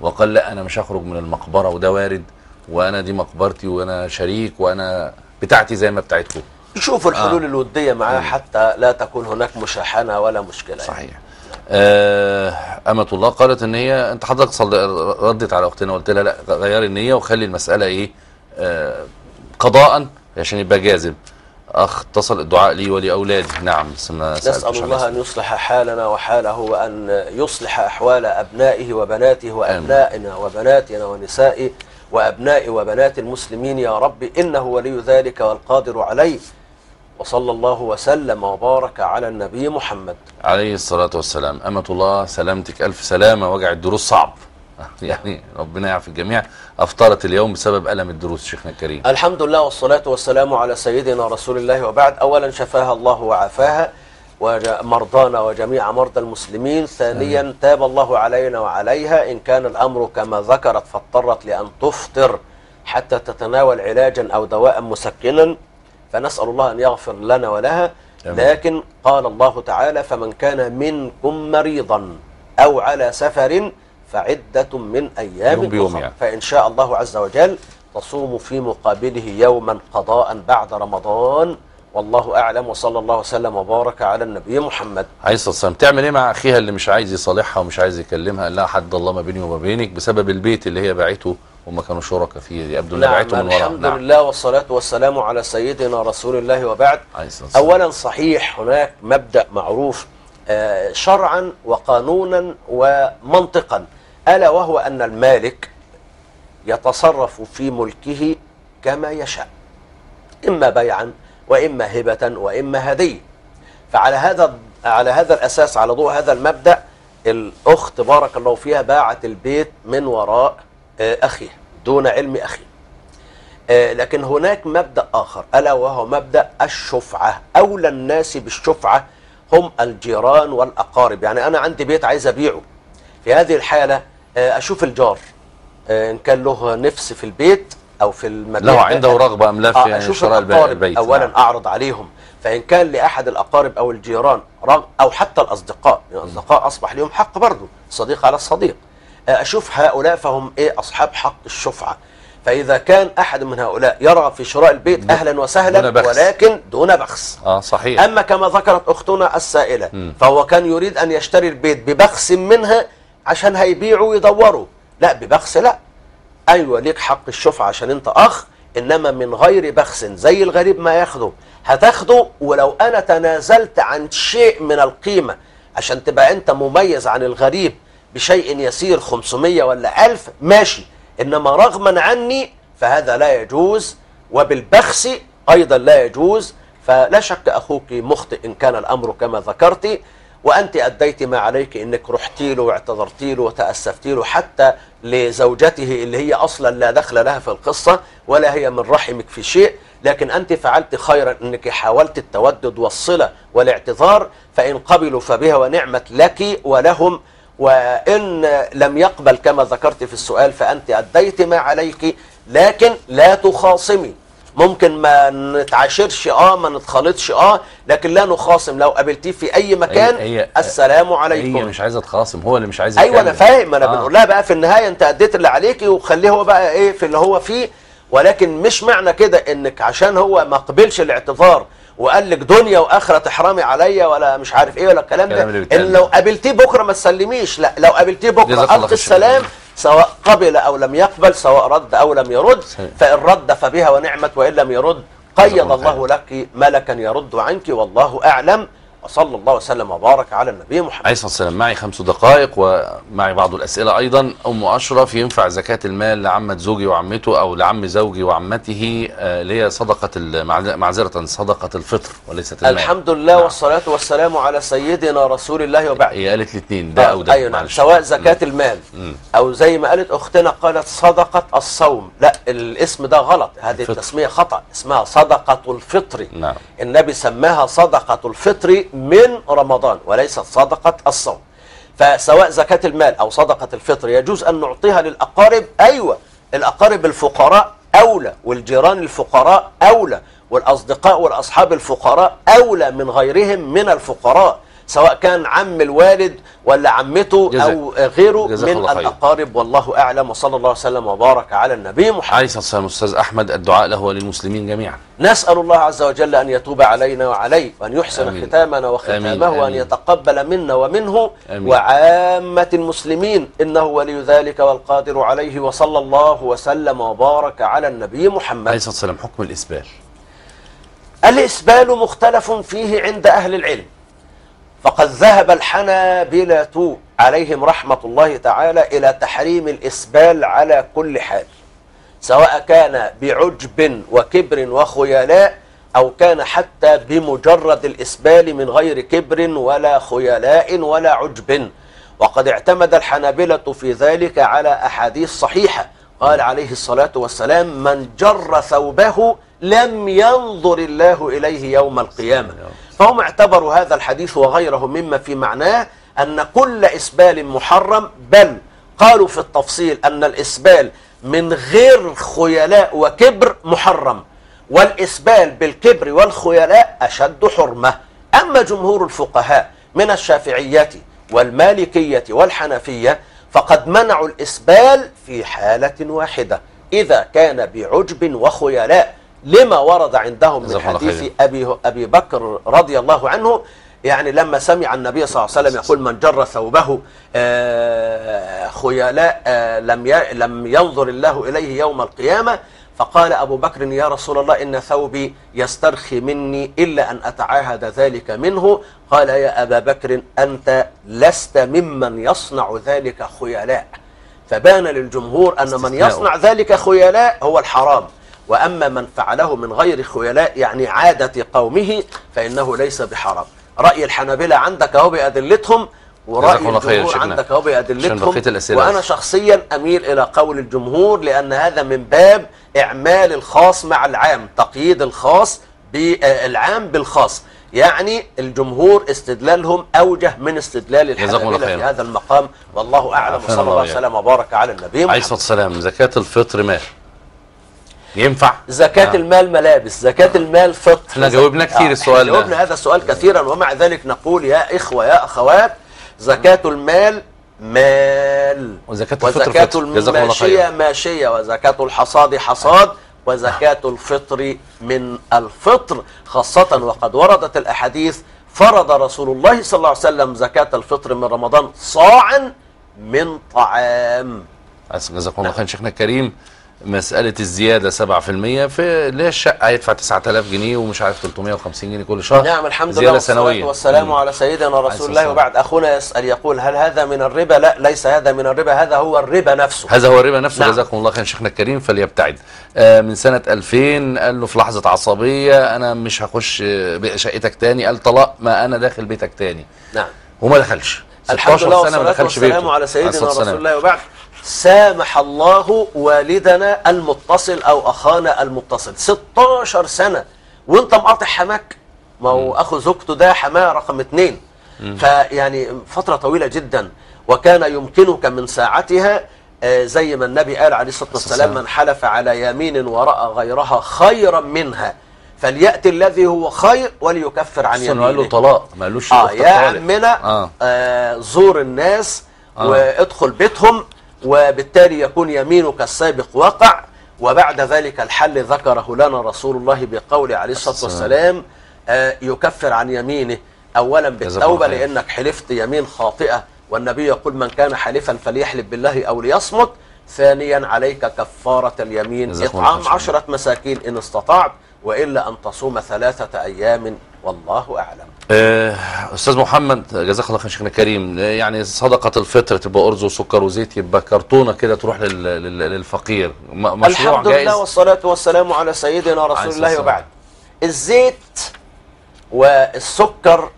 وقال لا أنا مش هخرج من المقبرة، وده وارد، وأنا دي مقبرتي وأنا شريك وأنا بتاعتي زي ما بتاعتكم، شوفوا الحلول آه. الودية معاه حتى لا تكون هناك مشاحنة ولا مشكلة. صحيح. آه أمة الله قالت إن هي، أنت حضرتك ردت على أختنا وقلت لها لا غيري النية وخلي المسألة إيه آه قضاء عشان يبقى جاذب. أخ اتصل، الدعاء لي ولأولادي. نعم، نسأل الله أن يصلح حالنا وحاله، وأن يصلح أحوال أبنائه وبناته وأبنائنا وبناتنا ونسائه وأبناء وبنات المسلمين يا رب، إنه ولي ذلك والقادر عليه. وصلى الله وسلم وبارك على النبي محمد عليه الصلاة والسلام. أمة الله سلامتك ألف سلامة، وجع الدروس صعب يعني، ربنا يعافي الجميع. أفطرت اليوم بسبب ألم الدروس شيخنا الكريم. الحمد لله والصلاة والسلام على سيدنا رسول الله وبعد. أولا شفاها الله وعافاها ومرضانا وجميع مرضى المسلمين. ثانيا تاب الله علينا وعليها، إن كان الأمر كما ذكرت فاضطرت لأن تفطر حتى تتناول علاجا أو دواء مسكنا، فنسأل الله أن يغفر لنا ولها. لكن قال الله تعالى فمن كان منكم مريضا أو على سفر فعدة من أيام أخرى، فإن شاء الله عز وجل تصوم في مقابله يوما قضاء بعد رمضان، والله أعلم. وصلى الله وسلم وبارك على النبي محمد عليه الصلاة والسلام. تعمل إيه مع أخيها اللي مش عايز يصالحها ومش عايز يكلمها، قال لها حد الله ما بيني وما بينك بسبب البيت اللي هي باعته وما كانوا شركاء فيه، يبدو أن باعته من وراء. الحمد نعم. لله والصلاة والسلام على سيدنا رسول الله وبعد. أولا صحيح هناك مبدأ معروف شرعا وقانونا ومنطقا، ألا وهو أن المالك يتصرف في ملكه كما يشاء، إما بيعا وإما هبة وإما هدية. فعلى هذا على هذا الأساس، على ضوء هذا المبدأ، الأخت بارك الله فيها باعت البيت من وراء أخيه دون علم أخيه. لكن هناك مبدأ آخر، ألا وهو مبدأ الشفعة. أولى الناس بالشفعة هم الجيران والأقارب. يعني أنا عندي بيت عايز أبيعه، في هذه الحالة أشوف الجار إن كان له نفس في البيت أو في المكان، لو عنده رغبة أم لا في شراء البيت أولا نعم. أعرض عليهم، فإن كان لأحد الأقارب أو الجيران أو حتى الأصدقاء، الأصدقاء أصبح لهم حق برضه، صديق على الصديق، أشوف هؤلاء فهم إيه أصحاب حق الشفعة. فإذا كان أحد من هؤلاء يرغب في شراء البيت أهلا وسهلا، دون ولكن دون بخس. آه صحيح. أما كما ذكرت أختنا السائلة م. فهو كان يريد أن يشتري البيت ببخس منها عشان هيبيعوا ويدوروا، لا ببخس لا، أيوة ليك حق الشفعة عشان أنت أخ، إنما من غير بخس زي الغريب ما ياخده هتاخده، ولو أنا تنازلت عن شيء من القيمة عشان تبقى أنت مميز عن الغريب بشيء يسير خمسمية ولا ألف ماشي، إنما رغما عني فهذا لا يجوز، وبالبخس أيضا لا يجوز. فلا شك أخوك مخطئ إن كان الأمر كما ذكرتي، وأنت أديت ما عليك، إنك رحتي له واعتذرتي له وتأسفتي له، حتى لزوجته اللي هي أصلا لا دخل لها في القصة ولا هي من رحمك في شيء، لكن أنت فعلت خيرا أنك حاولت التودد والصلة والاعتذار، فإن قبلوا فبها ونعمت لك ولهم، وإن لم يقبل كما ذكرت في السؤال فأنت أديت ما عليك، لكن لا تخاصمي. ممكن ما نتعاشرش اه ما نتخالطش اه لكن لا نخاصم. لو قابلتيه في اي مكان أي أي السلام عليكم. هي مش عايزه تخاصم، هو اللي مش عايز يتكلم. ايوه انا فاهم، انا آه. بنقول لها بقى في النهايه انت اديت اللي عليكي وخليه هو بقى ايه في اللي هو فيه، ولكن مش معنى كده انك عشان هو ما قبلش الاعتذار وقال لك دنيا واخره تحرمي عليا ولا مش عارف ايه ولا الكلام ده، ان لو قابلتيه بكره ما تسلميش، لا لو قابلتيه بكره القي السلام سواء قبل أو لم يقبل، سواء رد أو لم يرد، فإن رد فبها ونعمت، وإن لم يرد قيض الله لك ملكا يرد عنك، والله أعلم. وصلى الله وسلم وبارك على النبي محمد عليه الصلاة والسلام. معي خمس دقائق ومعي بعض الأسئلة أيضا. أم أشرف، ينفع زكاة المال لعمة زوجي وعمته أو لعم زوجي وعمته اللي هي صدقة، معذرة، صدقة الفطر وليست المال؟ الحمد لله نعم. والصلاة والسلام على سيدنا رسول الله وبعد. هي قالت الاثنين ده أو ده أيوة نعم. سواء زكاة م. المال م. أو زي ما قالت أختنا قالت صدقة الصوم، لا الاسم ده غلط، هذه التسمية خطأ، اسمها صدقة الفطر نعم. النبي سماها صدقة الفطر من رمضان وليست صدقة الصوم. فسواء زكاة المال أو صدقة الفطر يجوز أن نعطيها للأقارب. أيوة الأقارب الفقراء أولى، والجيران الفقراء أولى، والأصدقاء والأصحاب الفقراء أولى من غيرهم من الفقراء، سواء كان عم الوالد ولا عمته أو غيره من الأقارب. والله أعلم، وصلى الله وسلم وبارك على النبي محمد عليه الصلاة والسلام. أستاذ أحمد، الدعاء له وللمسلمين جميعا. نسأل الله عز وجل أن يتوب علينا وعليه، وأن يحسن آمين. ختامنا وختامه، وأن يتقبل منا ومنه آمين. وعامة المسلمين، إنه ولي ذلك والقادر عليه، وصلى الله وسلم وبارك على النبي محمد عليه الصلاة والسلام. حكم الإسبال. الإسبال مختلف فيه عند أهل العلم، فقد ذهب الحنابلة عليهم رحمة الله تعالى إلى تحريم الإسبال على كل حال، سواء كان بعجب وكبر وخيلاء، أو كان حتى بمجرد الإسبال من غير كبر ولا خيلاء ولا عجب. وقد اعتمد الحنابلة في ذلك على أحاديث صحيحة، قال عليه الصلاة والسلام: من جر ثوبه لم ينظر الله إليه يوم القيامة. فهم اعتبروا هذا الحديث وغيره مما في معناه أن كل إسبال محرم، بل قالوا في التفصيل أن الإسبال من غير خيلاء وكبر محرم، والإسبال بالكبر والخيلاء أشد حرمة. أما جمهور الفقهاء من الشافعية والمالكية والحنفية فقد منعوا الإسبال في حالة واحدة، إذا كان بعجب وخيلاء، لما ورد عندهم من حديث أبي, أبي بكر رضي الله عنه، يعني لما سمع النبي صلى الله عليه وسلم يقول: من جر ثوبه خيلاء لم ينظر الله إليه يوم القيامة، فقال أبو بكر: يا رسول الله، إن ثوبي يسترخي مني إلا أن أتعاهد ذلك منه. قال: يا أبا بكر، أنت لست ممن يصنع ذلك خيلاء. فبان للجمهور أن من يصنع ذلك خيلاء هو الحرام، وأما من فعله من غير خيلاء يعني عادة قومه فإنه ليس بحرام. رأي الحنابلة عندك اهو بأدلتهم، ورأي الجمهور عندك اهو بأدلتهم، وأنا شخصيا أميل إلى قول الجمهور، لأن هذا من باب إعمال الخاص مع العام، تقييد الخاص بالعام بالخاص، يعني الجمهور استدلالهم أوجه من استدلال الحنابلة في هذا المقام. والله أعلم، وصلى الله وسلم وبارك على النبي محمد عليه الصلاة والسلام. زكاة الفطر مال ينفع؟ زكاة آه. المال ملابس، زكاة آه. المال فطر. احنا جاوبنا كتير آه. السؤال ده، جاوبنا هذا السؤال كثيرا، ومع ذلك نقول يا إخوة يا أخوات: زكاة المال مال، وزكاة الفطر وزكاة فطر. الماشية ماشية، وزكاة الحصاد حصاد، وزكاة الفطر من الفطر، خاصة وقد وردت الأحاديث: فرض رسول الله صلى الله عليه وسلم زكاة الفطر من رمضان صاعا من طعام. جزاكم الله خير شيخنا الكريم. مسألة الزيادة سبعة بالمئة في ليه الشقة هيدفع تسعة آلاف جنيه ومش عارف ثلاثمئة وخمسين جنيه كل شهر؟ نعم، الحمد لله، والصلاة والسلام على سيدنا رسول الله. وبعد، أخونا يسأل يقول: هل هذا من الربا؟ لا، ليس هذا من الربا، هذا هو الربا نفسه، هذا هو الربا نفسه. نعم. جزاكم الله خير شيخنا الكريم. فليبتعد. آه من سنة ألفين قال له في لحظة عصبية: أنا مش هخش شقتك تاني. قال: طلاق، ما أنا داخل بيتك تاني. نعم، وما دخلش. الحمد لله، والصلاة والسلام على سيدنا رسول الله. وبعد، سامح الله والدنا المتصل او اخانا المتصل. ستاشر سنة وانت مقاطع حماك، ما هو اخو زوجته ده حماه رقم اتنين، فيعني فترة طويلة جدا، وكان يمكنك من ساعتها آه زي ما النبي قال عليه الصلاة والسلام: من حلف على يمين ورأى غيرها خيرا منها فليأتي الذي هو خير وليكفر عن يمينه. قال له طلاق، ما قالوش آه يا عمنا آه. آه زور الناس آه. وادخل بيتهم، وبالتالي يكون يمينك السابق واقع. وبعد ذلك الحل ذكره لنا رسول الله بقول عليه الصلاة والسلام: آه يكفر عن يمينه أولا بالتوبة، لأنك حلفت يمين خاطئة، والنبي يقول: من كان حلفا فليحلف بالله أو ليصمت. ثانيا، عليك كفارة اليمين: إطعام عشرة مساكين إن استطعت، وإلا أن تصوم ثلاثة أيام، والله أعلم. أه أستاذ محمد، جزاك الله خير شيخنا الكريم. يعني صدقة الفطر تبقى أرز وسكر وزيت، يبقى كرتونة كده تروح للفقير، مشروع جائز؟ الحمد لله، والصلاة والسلام على سيدنا رسول الله. وبعد، الزيت والسكر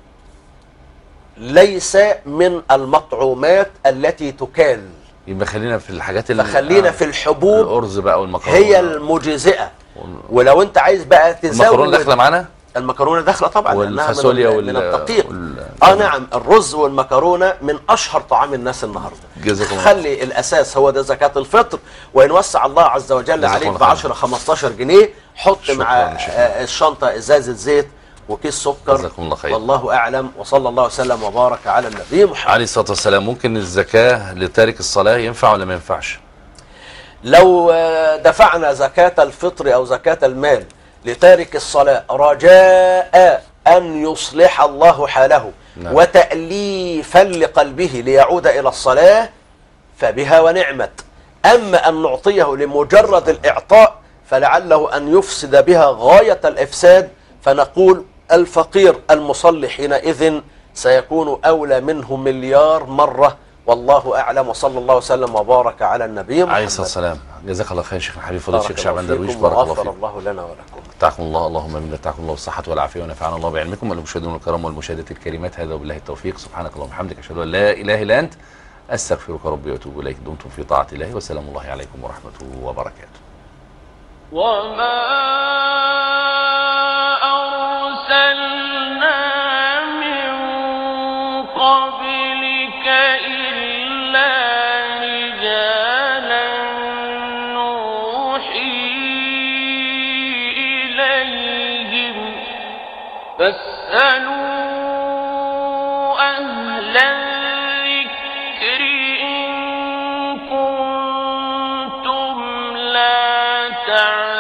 ليس من المطعومات التي تكال، يبقى خلينا في الحاجات اللي خلينا في الحبوب، الأرز بقى والمكرونة هي المجزئة. ولو أنت عايز بقى تزود المكرونة داخلة معانا؟ المكرونه داخله طبعا والفاصوليا من الدقيق. اه نعم، الرز والمكرونه من اشهر طعام الناس النهارده. جزاكم الله. خلي الاساس هو ده زكاه الفطر، وان وسع الله عز وجل عليك ب عشرة خمستاشر جنيه حط مع الشنطه ازازه زيت وكيس سكر. جزاكم الله خير. والله اعلم، وصلى الله وسلم وبارك على النبي محمد عليه الصلاه والسلام. ممكن الزكاه لتارك الصلاه ينفع ولا ما ينفعش؟ لو دفعنا زكاه الفطر او زكاه المال لتارك الصلاة رجاء أن يصلح الله حاله وتأليفا لقلبه ليعود إلى الصلاة فبها ونعمت، أما أن نعطيه لمجرد الإعطاء فلعله أن يفسد بها غاية الإفساد، فنقول الفقير المصلي حينئذ سيكون أولى منه مليار مرة. والله اعلم، وصلى الله وسلم وبارك على النبي محمد عليه الصلاه والسلام. جزاك الله خير شيخ الحبيب فضيله الشيخ شعبان درويش، بارك الله فيكم. الله لنا ولكم. متعكم الله، اللهم امين، متعكم الله بالصحه والعافيه، ونفعنا الله بعلمكم. المشاهدون الكرام والمشاهدات الكريمات، هذا وبالله التوفيق، سبحانك اللهم وبحمدك، اشهد ان لا اله الا انت، استغفرك ربي واتوب اليك. دمتم في طاعه الله، وسلام الله عليكم ورحمته وبركاته. وما ارسلنا من قبلك فاسألوا أهل الذكر إن كنتم لا تعلمون.